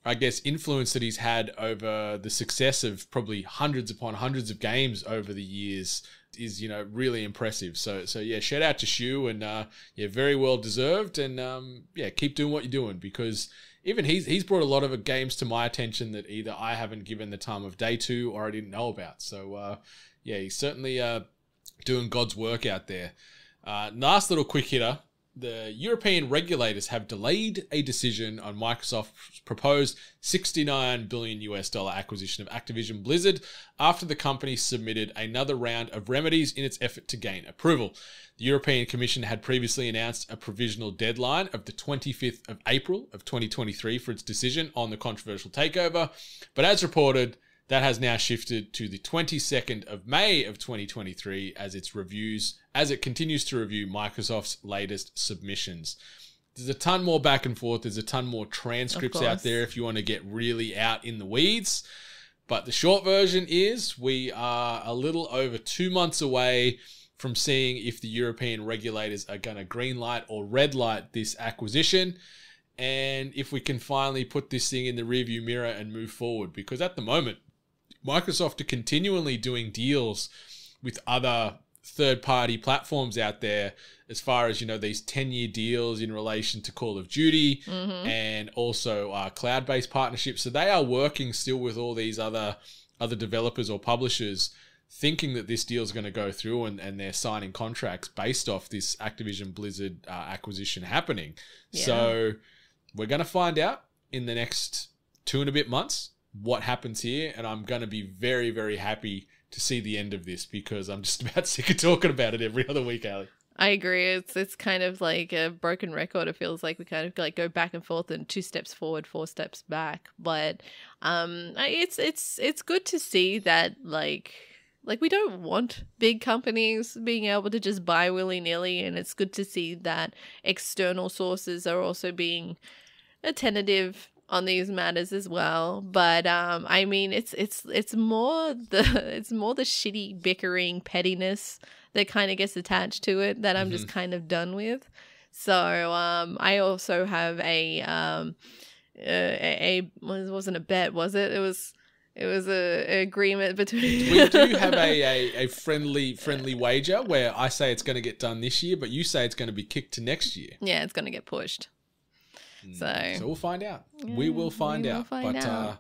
I guess, influence that he's had over the success of probably hundreds upon hundreds of games over the years is really impressive. So yeah, shout out to Shu, and yeah, very well deserved. And yeah, keep doing what you're doing, because even he's brought a lot of games to my attention that either I haven't given the time of day to or I didn't know about. So yeah, he's certainly doing God's work out there. Last little quick hitter. The European regulators have delayed a decision on Microsoft's proposed $69 billion acquisition of Activision Blizzard after the company submitted another round of remedies in its effort to gain approval. The European Commission had previously announced a provisional deadline of the 25th of April of 2023 for its decision on the controversial takeover, but as reported, that has now shifted to the 22nd of May of 2023 as it continues to review Microsoft's latest submissions. There's a ton more back and forth. There's a ton more transcripts out there if you want to get really out in the weeds. But the short version is we are a little over 2 months away from seeing if the European regulators are going to green light or red light this acquisition. And if we can finally put this thing in the rearview mirror and move forward, because at the moment, Microsoft are continually doing deals with other third-party platforms out there as far as, you know, these 10-year deals in relation to Call of Duty and also cloud-based partnerships. So they are working still with all these other developers or publishers thinking that this deal is going to go through, and they're signing contracts based off this Activision Blizzard acquisition happening. Yeah. So we're going to find out in the next 2 and a bit months what happens here, and I'm going to be very, very happy to see the end of this because I'm just about sick of talking about it every other week, Ali. I agree. It's kind of like a broken record. It feels like we kind of like go back and forth and 2 steps forward, 4 steps back. But it's good to see that like we don't want big companies being able to just buy willy-nilly, and it's good to see that external sources are also being attentive on these matters as well. But I mean, it's more the shitty bickering pettiness that kind of gets attached to it that I'm just kind of done with. So I also have an agreement between we do have a friendly wager where I say it's going to get done this year, but you say it's going to be kicked to next year. Yeah, it's going to get pushed. So we'll find out. Yeah, we will find out. Yeah,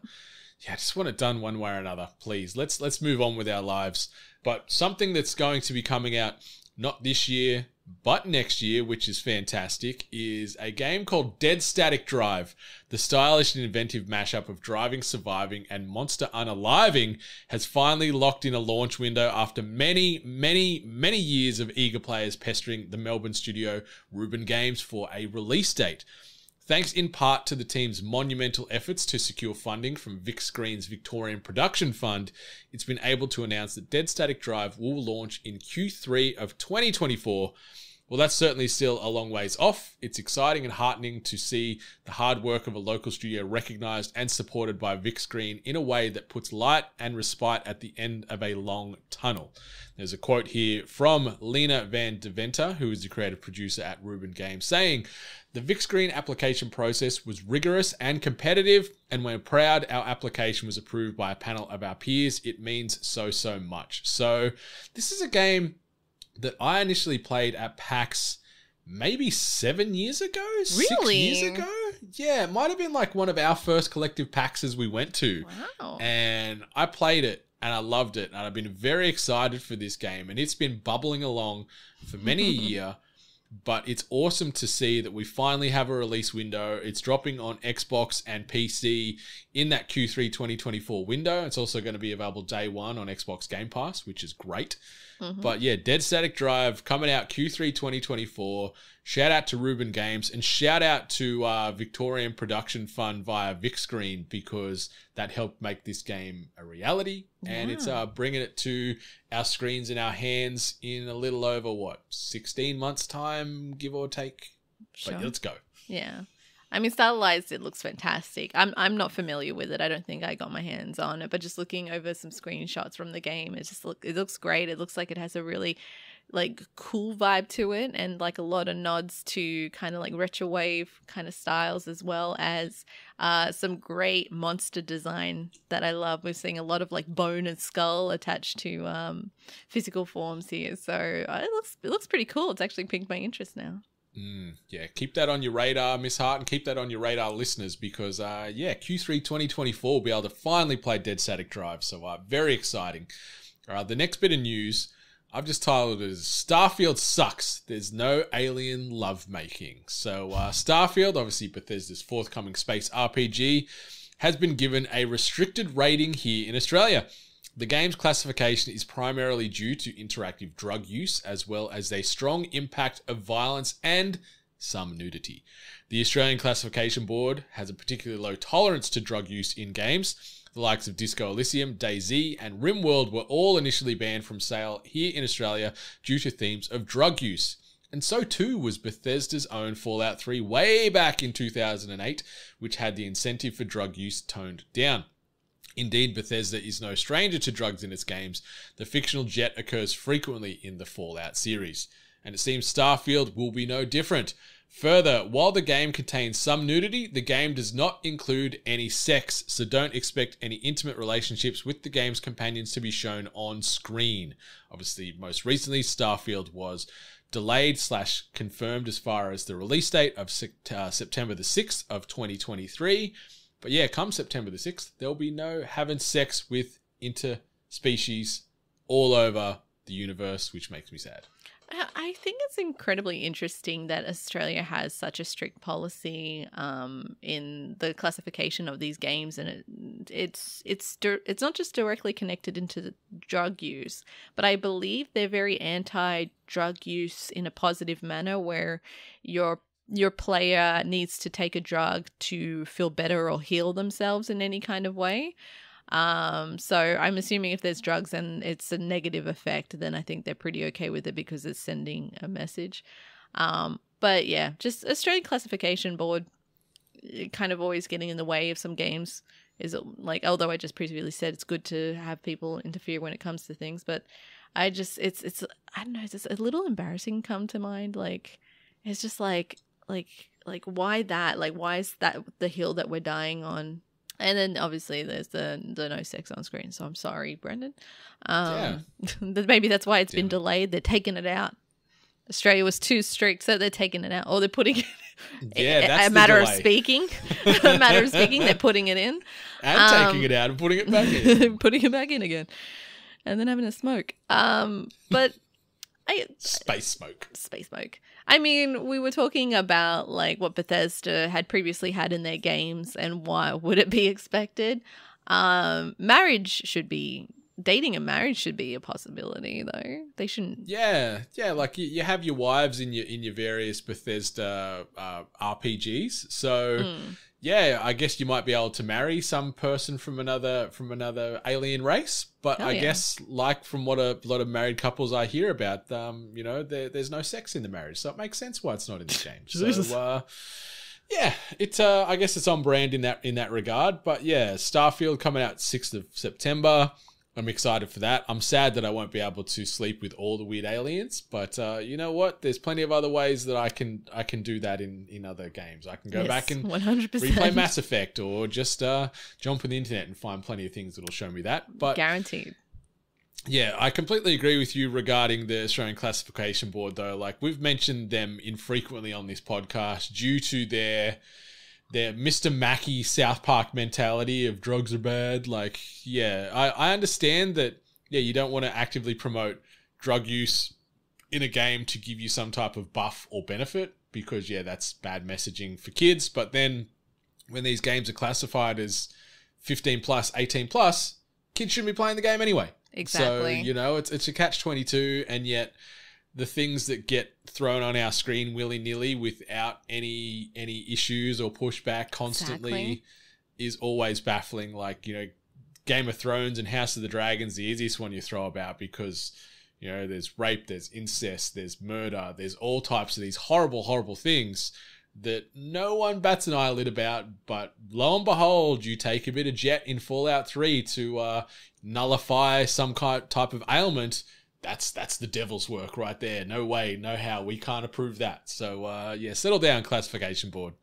I just want it done one way or another. Please, let's move on with our lives. But something that's going to be coming out not this year but next year, which is fantastic, is a game called Dead Static Drive. The stylish and inventive mashup of driving, surviving, and monster unaliving has finally locked in a launch window after many, many, many years of eager players pestering the Melbourne studio Reuben Games for a release date. Thanks in part to the team's monumental efforts to secure funding from Vic Green's Victorian Production Fund, it's been able to announce that Dead Static Drive will launch in Q3 of 2024. Well, that's certainly still a long ways off. It's exciting and heartening to see the hard work of a local studio recognized and supported by Vic Green in a way that puts light and respite at the end of a long tunnel. There's a quote here from Lena Van Deventer, who is the creative producer at Reuben Games, saying, "The Vic Green application process was rigorous and competitive, and we're proud our application was approved by a panel of our peers. It means so, so much." So this is a game that I initially played at PAX maybe 7 years ago, really? 6 years ago. Yeah, it might have been like one of our first collective PAXs we went to. Wow. And I played it and I loved it, and I've been very excited for this game, and it's been bubbling along for many a year. But it's awesome to see that we finally have a release window. It's dropping on Xbox and PC in that Q3 2024 window. It's also going to be available day one on Xbox Game Pass, which is great. But yeah, Dead Static Drive coming out Q3 2024. Shout out to Reuben Games, and shout out to Victorian Production Fund via Vic Green, because that helped make this game a reality. Yeah. And it's bringing it to our screens and our hands in a little over, what, 16 months' time, give or take? Sure. But yeah, let's go. Yeah. I mean, stylized, it looks fantastic. I'm not familiar with it. I don't think I got my hands on it, but just looking over some screenshots from the game, it looks great. It looks like it has a really like cool vibe to it, and like a lot of nods to kind of like retrowave kind of styles, as well as some great monster design that I love. We're seeing a lot of like bone and skull attached to physical forms here, so it looks pretty cool. It's actually piqued my interest now. Yeah, keep that on your radar, Miss Hart, and keep that on your radar, listeners, because, yeah, Q3 2024 will be able to finally play Dead Static Drive, so very exciting. All right, the next bit of news, I've just titled it as Starfield Sucks. There's no alien lovemaking. So Starfield, obviously Bethesda's forthcoming space RPG, has been given a restricted rating here in Australia. The game's classification is primarily due to interactive drug use, as well as a strong impact of violence and some nudity. The Australian Classification Board has a particularly low tolerance to drug use in games. The likes of Disco Elysium, DayZ, and RimWorld were all initially banned from sale here in Australia due to themes of drug use. And so too was Bethesda's own Fallout 3 way back in 2008, which had the incentive for drug use toned down. Indeed, Bethesda is no stranger to drugs in its games. The fictional jet occurs frequently in the Fallout series, and it seems Starfield will be no different. Further, while the game contains some nudity, the game does not include any sex, so don't expect any intimate relationships with the game's companions to be shown on screen. Obviously, most recently, Starfield was delayed / confirmed as far as the release date of September the 6th of 2023. But yeah, come September the 6th, there'll be no having sex with interspecies all over the universe, which makes me sad. I think it's incredibly interesting that Australia has such a strict policy in the classification of these games, and it's not just directly connected into the drug use, but I believe they're very anti-drug use in a positive manner, where your player needs to take a drug to feel better or heal themselves in any kind of way. So I'm assuming if there's drugs and it's a negative effect, then I think they're pretty okay with it because it's sending a message. But yeah, just Australian Classification Board kind of always getting in the way of some games. Is it like, although I just previously said it's good to have people interfere when it comes to things, but I just, I don't know, it's just a little embarrassing come to mind. Like, it's just like why that? Like, why is that the hill that we're dying on? And then obviously there's the no sex on screen. So I'm sorry, Brendan. Maybe that's why it's been delayed. They're taking it out. Australia was too strict, so they're taking it out, or they're putting it. That's a matter of speaking. A matter of speaking, they're putting it in and taking it out and putting it back in, putting it back in again, and then having a smoke. But space smoke. I mean, we were talking about like what Bethesda had previously had in their games and why would it be expected. Dating and marriage should be a possibility though. They shouldn't. Yeah. Like you have your wives in your various Bethesda RPGs. So yeah, I guess you might be able to marry some person from another alien race. But I guess, like from what a lot of married couples I hear about, you know, there's no sex in the marriage, so it makes sense why it's not in the game. So yeah, it's I guess it's on brand in that regard. But yeah, Starfield coming out 6th of September. I'm excited for that. I'm sad that I won't be able to sleep with all the weird aliens, but you know what? There's plenty of other ways that I can do that in other games. I can go back and 100%. Replay Mass Effect, or just jump on the internet and find plenty of things that'll show me that. But guaranteed. Yeah, I completely agree with you regarding the Australian Classification Board, though. Like, we've mentioned them infrequently on this podcast due to their Mr. Mackey South Park mentality of drugs are bad. Like, yeah, I understand that, yeah, you don't want to actively promote drug use in a game to give you some type of buff or benefit because, yeah, that's bad messaging for kids. But then when these games are classified as 15 plus, 18 plus, kids shouldn't be playing the game anyway. Exactly. So, you know, it's a catch-22, and yet the things that get thrown on our screen willy-nilly without any issues or pushback constantly is always baffling. Like, you know, Game of Thrones and House of the Dragons, the easiest one you throw about because, you know, there's rape, there's incest, there's murder, there's all types of these horrible, horrible things that no one bats an eyelid about. But lo and behold, you take a bit of jet in Fallout 3 to nullify some type of ailment. That's the devil's work right there. No way, no how. We can't approve that. So yeah, settle down, Classification Board.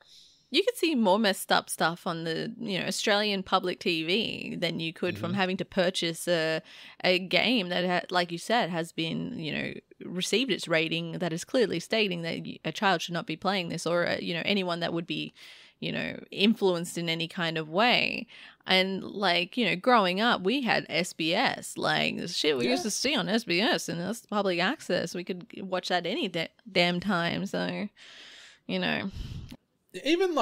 You could see more messed up stuff on the, you know, Australian public TV than you could from having to purchase a game that, like you said, has been, you know, received its rating that is clearly stating that a child should not be playing this, or, you know, anyone that would be, you know, influenced in any kind of way. And, like, you know, growing up, we had SBS. Like, this shit we used to see on SBS, and that's public access. We could watch that any damn time. So, you know... Even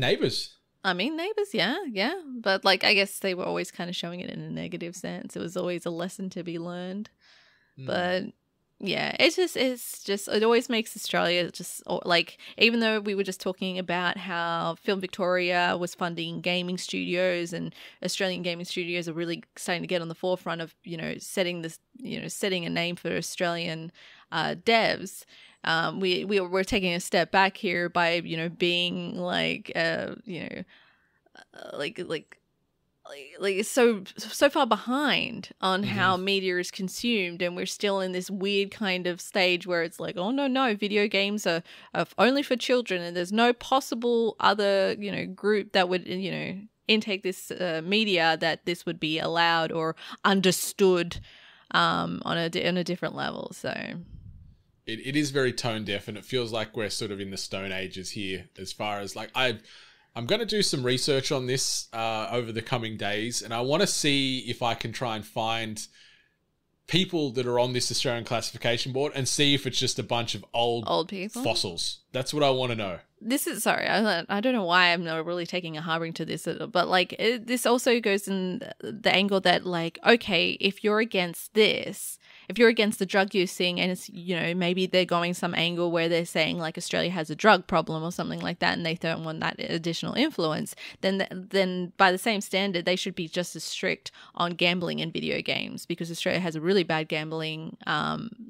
Neighbours. I mean, Neighbours, yeah. But, like, I guess they were always kind of showing it in a negative sense. It was always a lesson to be learned. Mm. But, yeah, it's just, it always makes Australia just, like, even though we were just talking about how Film Victoria was funding gaming studios, and Australian gaming studios are really starting to get on the forefront of, you know, setting a name for Australian devs. We're taking a step back here by, you know, being like, you know, like so far behind on how media is consumed, and we're still in this weird kind of stage where it's like, oh no, video games are only for children, and there's no possible other, you know, group that would, you know, intake this media that this would be allowed or understood on a different level. So. It is very tone deaf, and it feels like we're sort of in the Stone Ages here, as far as like, I'm going to do some research on this over the coming days, and I want to see if I can try and find people that are on this Australian classification board and see if it's just a bunch of old people fossils. That's what I want to know. This is, sorry, I don't know why I'm not really taking a harboring to this, but like this also goes in the angle that like, okay, if you're against this, if you're against the drug using, and it's, you know, maybe they're going some angle where they're saying like Australia has a drug problem or something like that, and they don't want that additional influence, then by the same standard, they should be just as strict on gambling and video games, because Australia has a really bad gambling,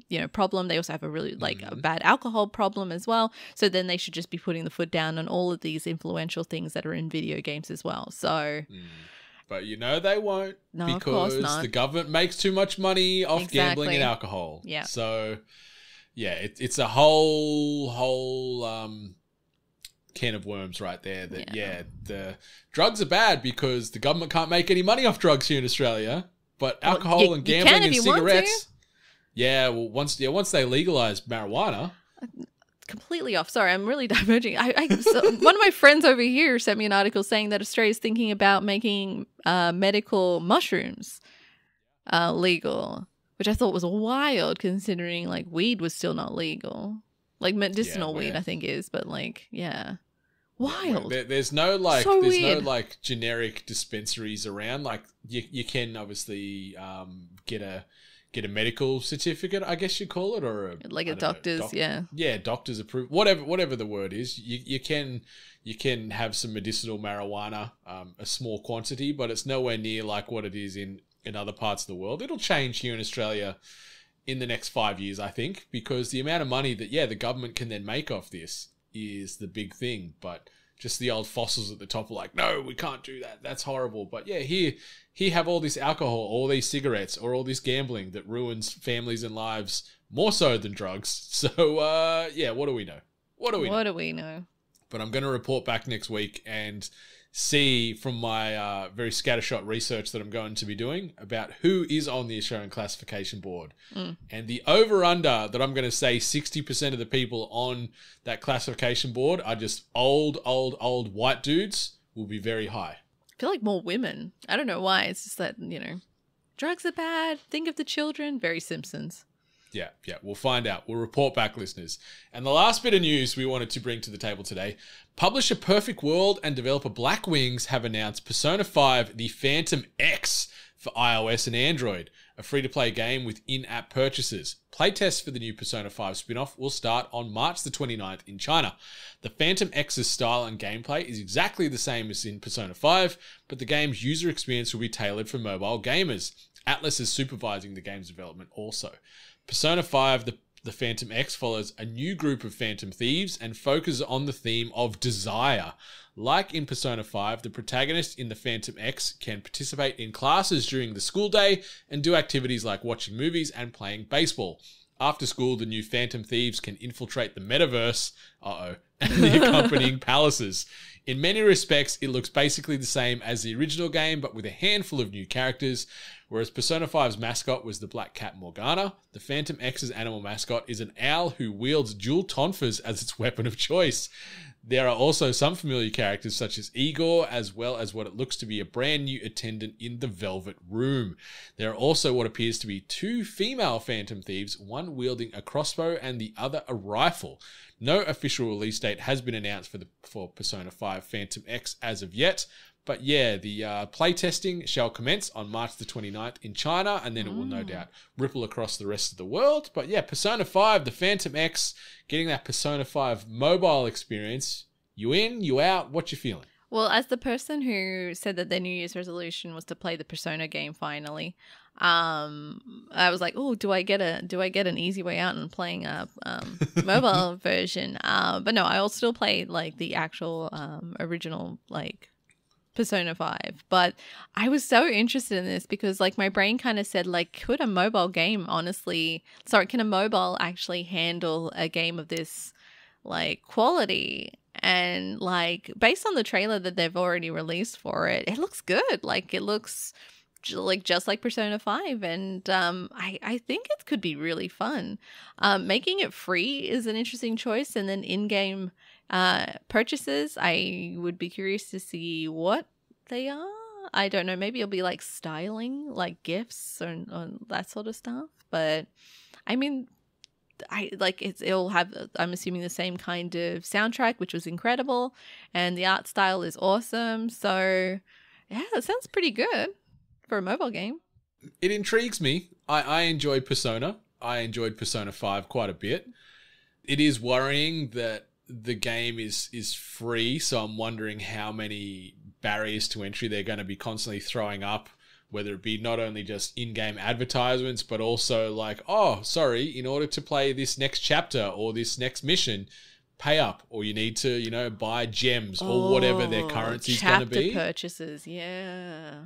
you know, problem. They also have a really like a bad alcohol problem as well. So then they should just be putting the foot down on all of these influential things that are in video games as well. So. Mm. But you know they won't, no, because the government makes too much money off gambling and alcohol. Yeah. So, yeah, it's a whole can of worms right there. That yeah, the drugs are bad because the government can't make any money off drugs here in Australia. But alcohol and gambling and cigarettes, yeah. Well, once they legalize marijuana. Completely off. Sorry, I'm really diverging. So one of my friends over here sent me an article saying that Australia's thinking about making medical mushrooms legal, which I thought was wild, considering like weed was still not legal. Like medicinal weed, I think is, but like wild. There's no like, so there's weird. No like generic dispensaries around. Like you can obviously get a medical certificate, I guess you call it, or a doctor's, doctor's approved, whatever the word is. You can have some medicinal marijuana, a small quantity, but it's nowhere near like what it is in other parts of the world. It'll change here in Australia in the next 5 years, I think, because the amount of money that the government can then make off this is the big thing. But just the old fossils at the top are like, no, we can't do that. That's horrible. But yeah, here have all this alcohol, all these cigarettes, or all this gambling that ruins families and lives more so than drugs. So yeah, what do we know? What do we know? But I'm going to report back next week and see from my very scattershot research that I'm going to be doing about who is on the Australian classification board. Mm. And the over-under that I'm going to say 60% of the people on that classification board are just old white dudes will be very high. I feel like more women. I don't know why. It's just that, you know, drugs are bad. Think of the children. Very Simpsons. Yeah, we'll find out. We'll report back, listeners. And the last bit of news we wanted to bring to the table today, publisher Perfect World and developer Blackwings have announced Persona 5 The Phantom X for iOS and Android, a free-to-play game with in-app purchases. Playtests for the new Persona 5 spin-off will start on March the 29th in China. The Phantom X's style and gameplay is exactly the same as in Persona 5, but the game's user experience will be tailored for mobile gamers. Atlus is supervising the game's development also. Persona 5, the Phantom X, follows a new group of Phantom Thieves and focuses on the theme of desire. Like in Persona 5, the protagonist in the Phantom X can participate in classes during the school day and do activities like watching movies and playing baseball. After school, the new Phantom Thieves can infiltrate the metaverse, and the accompanying palaces. In many respects, it looks basically the same as the original game, but with a handful of new characters. Whereas Persona 5's mascot was the black cat Morgana, the Phantom X's animal mascot is an owl who wields dual tonfas as its weapon of choice. There are also some familiar characters such as Igor, as well as what it looks to be a brand new attendant in the Velvet Room. There are also what appears to be two female Phantom Thieves, one wielding a crossbow and the other a rifle. No official release date has been announced for Persona 5 Phantom X as of yet. But yeah, the playtesting shall commence on March the 29th in China, and then it will no doubt ripple across the rest of the world. But yeah, Persona 5, the Phantom X, getting that Persona 5 mobile experience. You in, you out, what you feeling? Well, as the person who said that their New Year's resolution was to play the Persona game finally, I was like, oh, do I get an easy way out and playing a mobile version? But no, I'll still play like the actual original like Persona 5, but I was so interested in this because like my brain kind of said like, could a mobile game actually handle a game of this like quality? And like based on the trailer that they've already released for it, it looks good. Like it looks like just like Persona 5, and I think it could be really fun. Making it free is an interesting choice, and then in-game purchases, I would be curious to see what they are. I don't know, maybe it'll be like styling, like gifts or that sort of stuff. But I mean, it'll have, I'm assuming, the same kind of soundtrack, which was incredible, and the art style is awesome. So yeah, that sounds pretty good for a mobile game. It intrigues me. I enjoy Persona. I enjoyed Persona 5 quite a bit. It is worrying that the game is free, so I'm wondering how many barriers to entry they're going to be constantly throwing up, whether it be not only just in-game advertisements, but also like, oh, sorry, in order to play this next chapter or this next mission, pay up, or you need to, you know, buy gems or whatever their currency is going to be. Chapter purchases, yeah.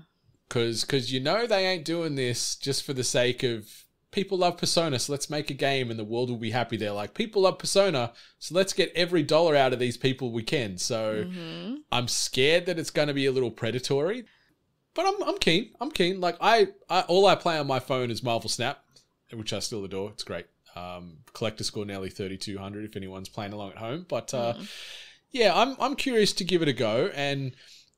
Because you know they ain't doing this just for the sake of, people love Persona, so let's make a game and the world will be happy. They're like, people love Persona, so let's get every dollar out of these people we can. So I'm scared that it's going to be a little predatory, but I'm keen. I'm keen. Like I all I play on my phone is Marvel Snap, which I still adore. It's great. Collector score nearly 3,200 if anyone's playing along at home. But yeah, I'm curious to give it a go. And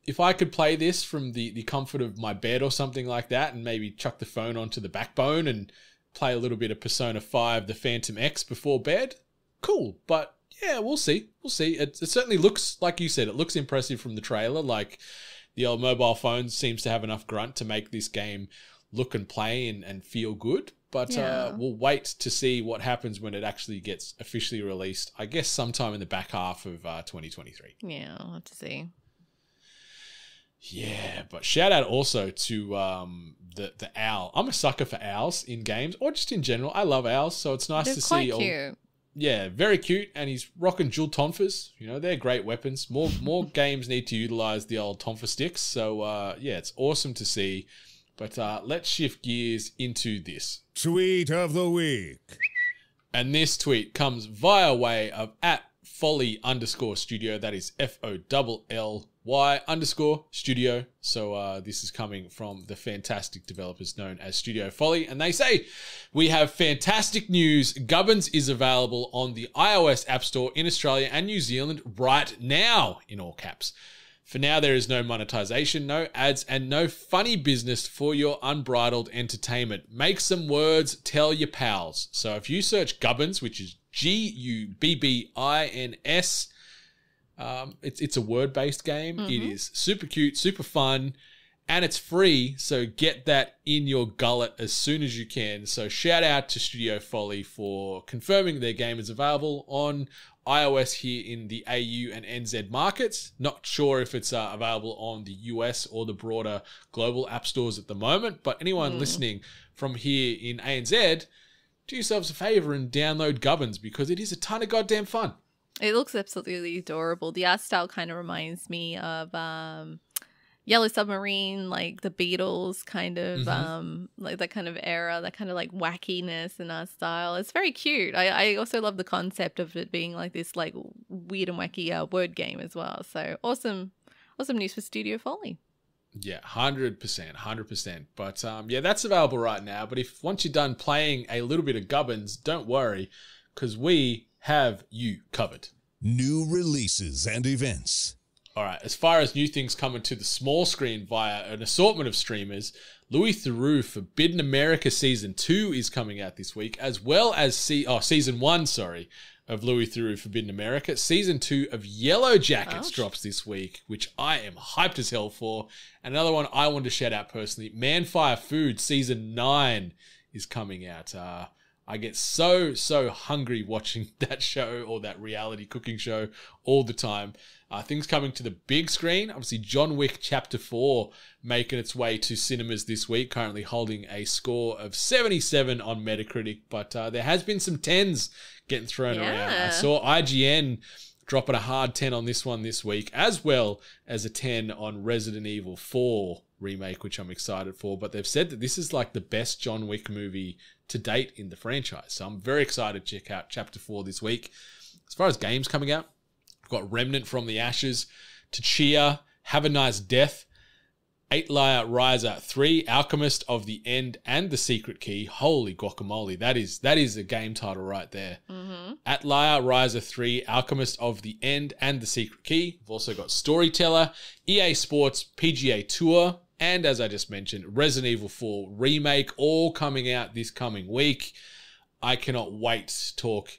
if I could play this from the comfort of my bed or something like that, and maybe chuck the phone onto the backbone and play a little bit of Persona 5, the Phantom X before bed, cool. But yeah, we'll see. We'll see. It certainly looks, like you said, it looks impressive from the trailer. Like the old mobile phone seems to have enough grunt to make this game look and play and feel good. But yeah, we'll wait to see what happens when it actually gets officially released, I guess sometime in the back half of 2023. Yeah, I'll have to see. Yeah, but shout out also to the owl. I'm a sucker for owls in games or just in general. I love owls, so it's nice to see. They're quite cute. Yeah, very cute, and he's rocking dual tonfas. You know, they're great weapons. More games need to utilize the old tonfa sticks. So yeah, it's awesome to see. But let's shift gears into this tweet of the week, and this tweet comes via way of @folly_studio. That is FOLLY_studio. So this is coming from the fantastic developers known as Studio Folly, and they say, we have fantastic news. Gubbins is available on the iOS App Store in Australia and New Zealand right now, in all caps. For now, there is no monetization, no ads, and no funny business for your unbridled entertainment. Make some words, tell your pals. So if you search Gubbins, which is GUBBINS, it's a word-based game. It is super cute, super fun, and it's free, so get that in your gullet as soon as you can. So shout out to Studio Folly for confirming their game is available on iOS here in the AU and NZ markets. Not sure if it's available on the US or the broader global app stores at the moment, but anyone listening from here in ANZ, do yourselves a favor and download Gubbins, because it is a ton of goddamn fun. It looks absolutely adorable. The art style kind of reminds me of Yellow Submarine, like the Beatles kind of, like that kind of era, that kind of like wackiness in our style. It's very cute. I also love the concept of it being like this like weird and wacky word game as well. So awesome, awesome news for Studio Foley. Yeah, 100%. But yeah, that's available right now. But if once you're done playing a little bit of Gubbins, don't worry, because we have you covered. New releases and events. All right, as far as new things coming to the small screen via an assortment of streamers, Louis Theroux Forbidden America Season 2 is coming out this week, as well as Season 1, sorry, of Louis Theroux Forbidden America. Season 2 of Yellow Jackets drops this week, which I am hyped as hell for. Another one I wanted to shout out personally, Manfire Food Season 9 is coming out. I get so, so hungry watching that show or that reality cooking show all the time. Things coming to the big screen. Obviously, John Wick Chapter 4 making its way to cinemas this week, currently holding a score of 77 on Metacritic. But there has been some 10s getting thrown around. I saw IGN dropping a hard 10 on this one this week, as well as a 10 on Resident Evil 4 remake, which I'm excited for. But they've said that this is like the best John Wick movie to date in the franchise. So I'm very excited to check out Chapter 4 this week. As far as games coming out, we've got Remnant from the Ashes, T'Chia, Have a Nice Death, 8-Layer Riser 3, Alchemist of the End, and The Secret Key. Holy guacamole, that is a game title right there. Atelier Riser 3, Alchemist of the End, and The Secret Key. We've also got Storyteller, EA Sports, PGA Tour, and as I just mentioned, Resident Evil 4 Remake, all coming out this coming week. I cannot wait to talk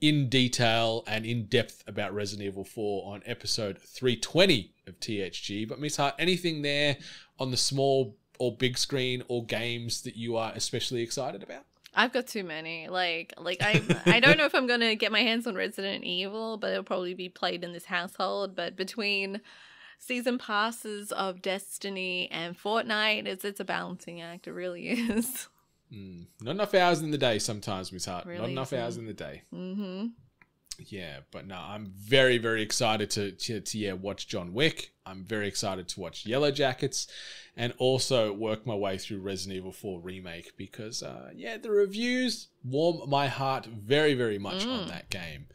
in detail and in depth about Resident Evil 4 on episode 320 of THG. But Miss Hart, anything there on the small or big screen or games that you are especially excited about? I've got too many. Like I don't know if I'm going to get my hands on Resident Evil, but it'll probably be played in this household. But between season passes of Destiny and Fortnite, it's a balancing act. It really is. Not enough hours in the day sometimes, Miss Hart. Really? Not enough hours in the day. Yeah, but no, I'm very, very excited to watch John Wick. I'm very excited to watch Yellow Jackets and also work my way through Resident Evil 4 Remake because, yeah, the reviews warm my heart very, very much on that game.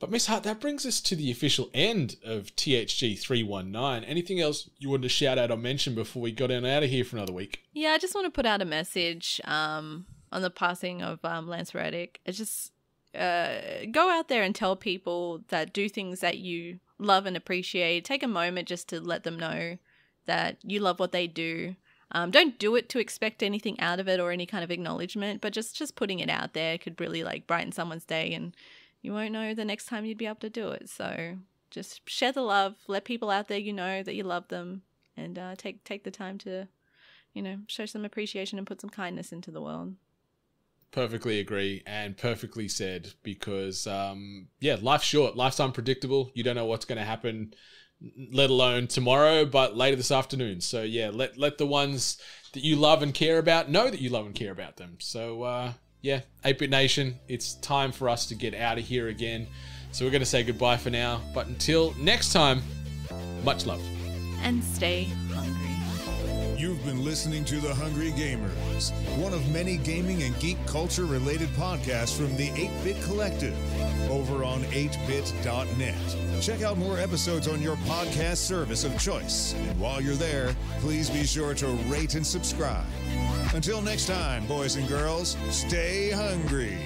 But Miss Hart, that brings us to the official end of THG 319. Anything else you wanted to shout out or mention before we got out of here for another week? Yeah, I just want to put out a message on the passing of Lance Reddick. It's just go out there and tell people that do things that you love and appreciate. Take a moment just to let them know that you love what they do. Don't do it to expect anything out of it or any kind of acknowledgement, but just putting it out there could really like brighten someone's day, and you won't know the next time you'd be able to do it. So just share the love. Let people out there you know that you love them, and take the time to, you know, show some appreciation and put some kindness into the world. Perfectly agree and perfectly said, because, yeah, life's short. Life's unpredictable. You don't know what's going to happen, let alone tomorrow, but later this afternoon. So, yeah, let the ones that you love and care about know that you love and care about them. So, yeah, 8-Bit Nation, it's time for us to get out of here again. So we're going to say goodbye for now. But until next time, much love. And stay hungry. You've been listening to The Hungry Gamers, one of many gaming and geek culture related podcasts from the 8-Bit Collective over on 8bit.net. Check out more episodes on your podcast service of choice. And while you're there, please be sure to rate and subscribe. Until next time, boys and girls, stay hungry.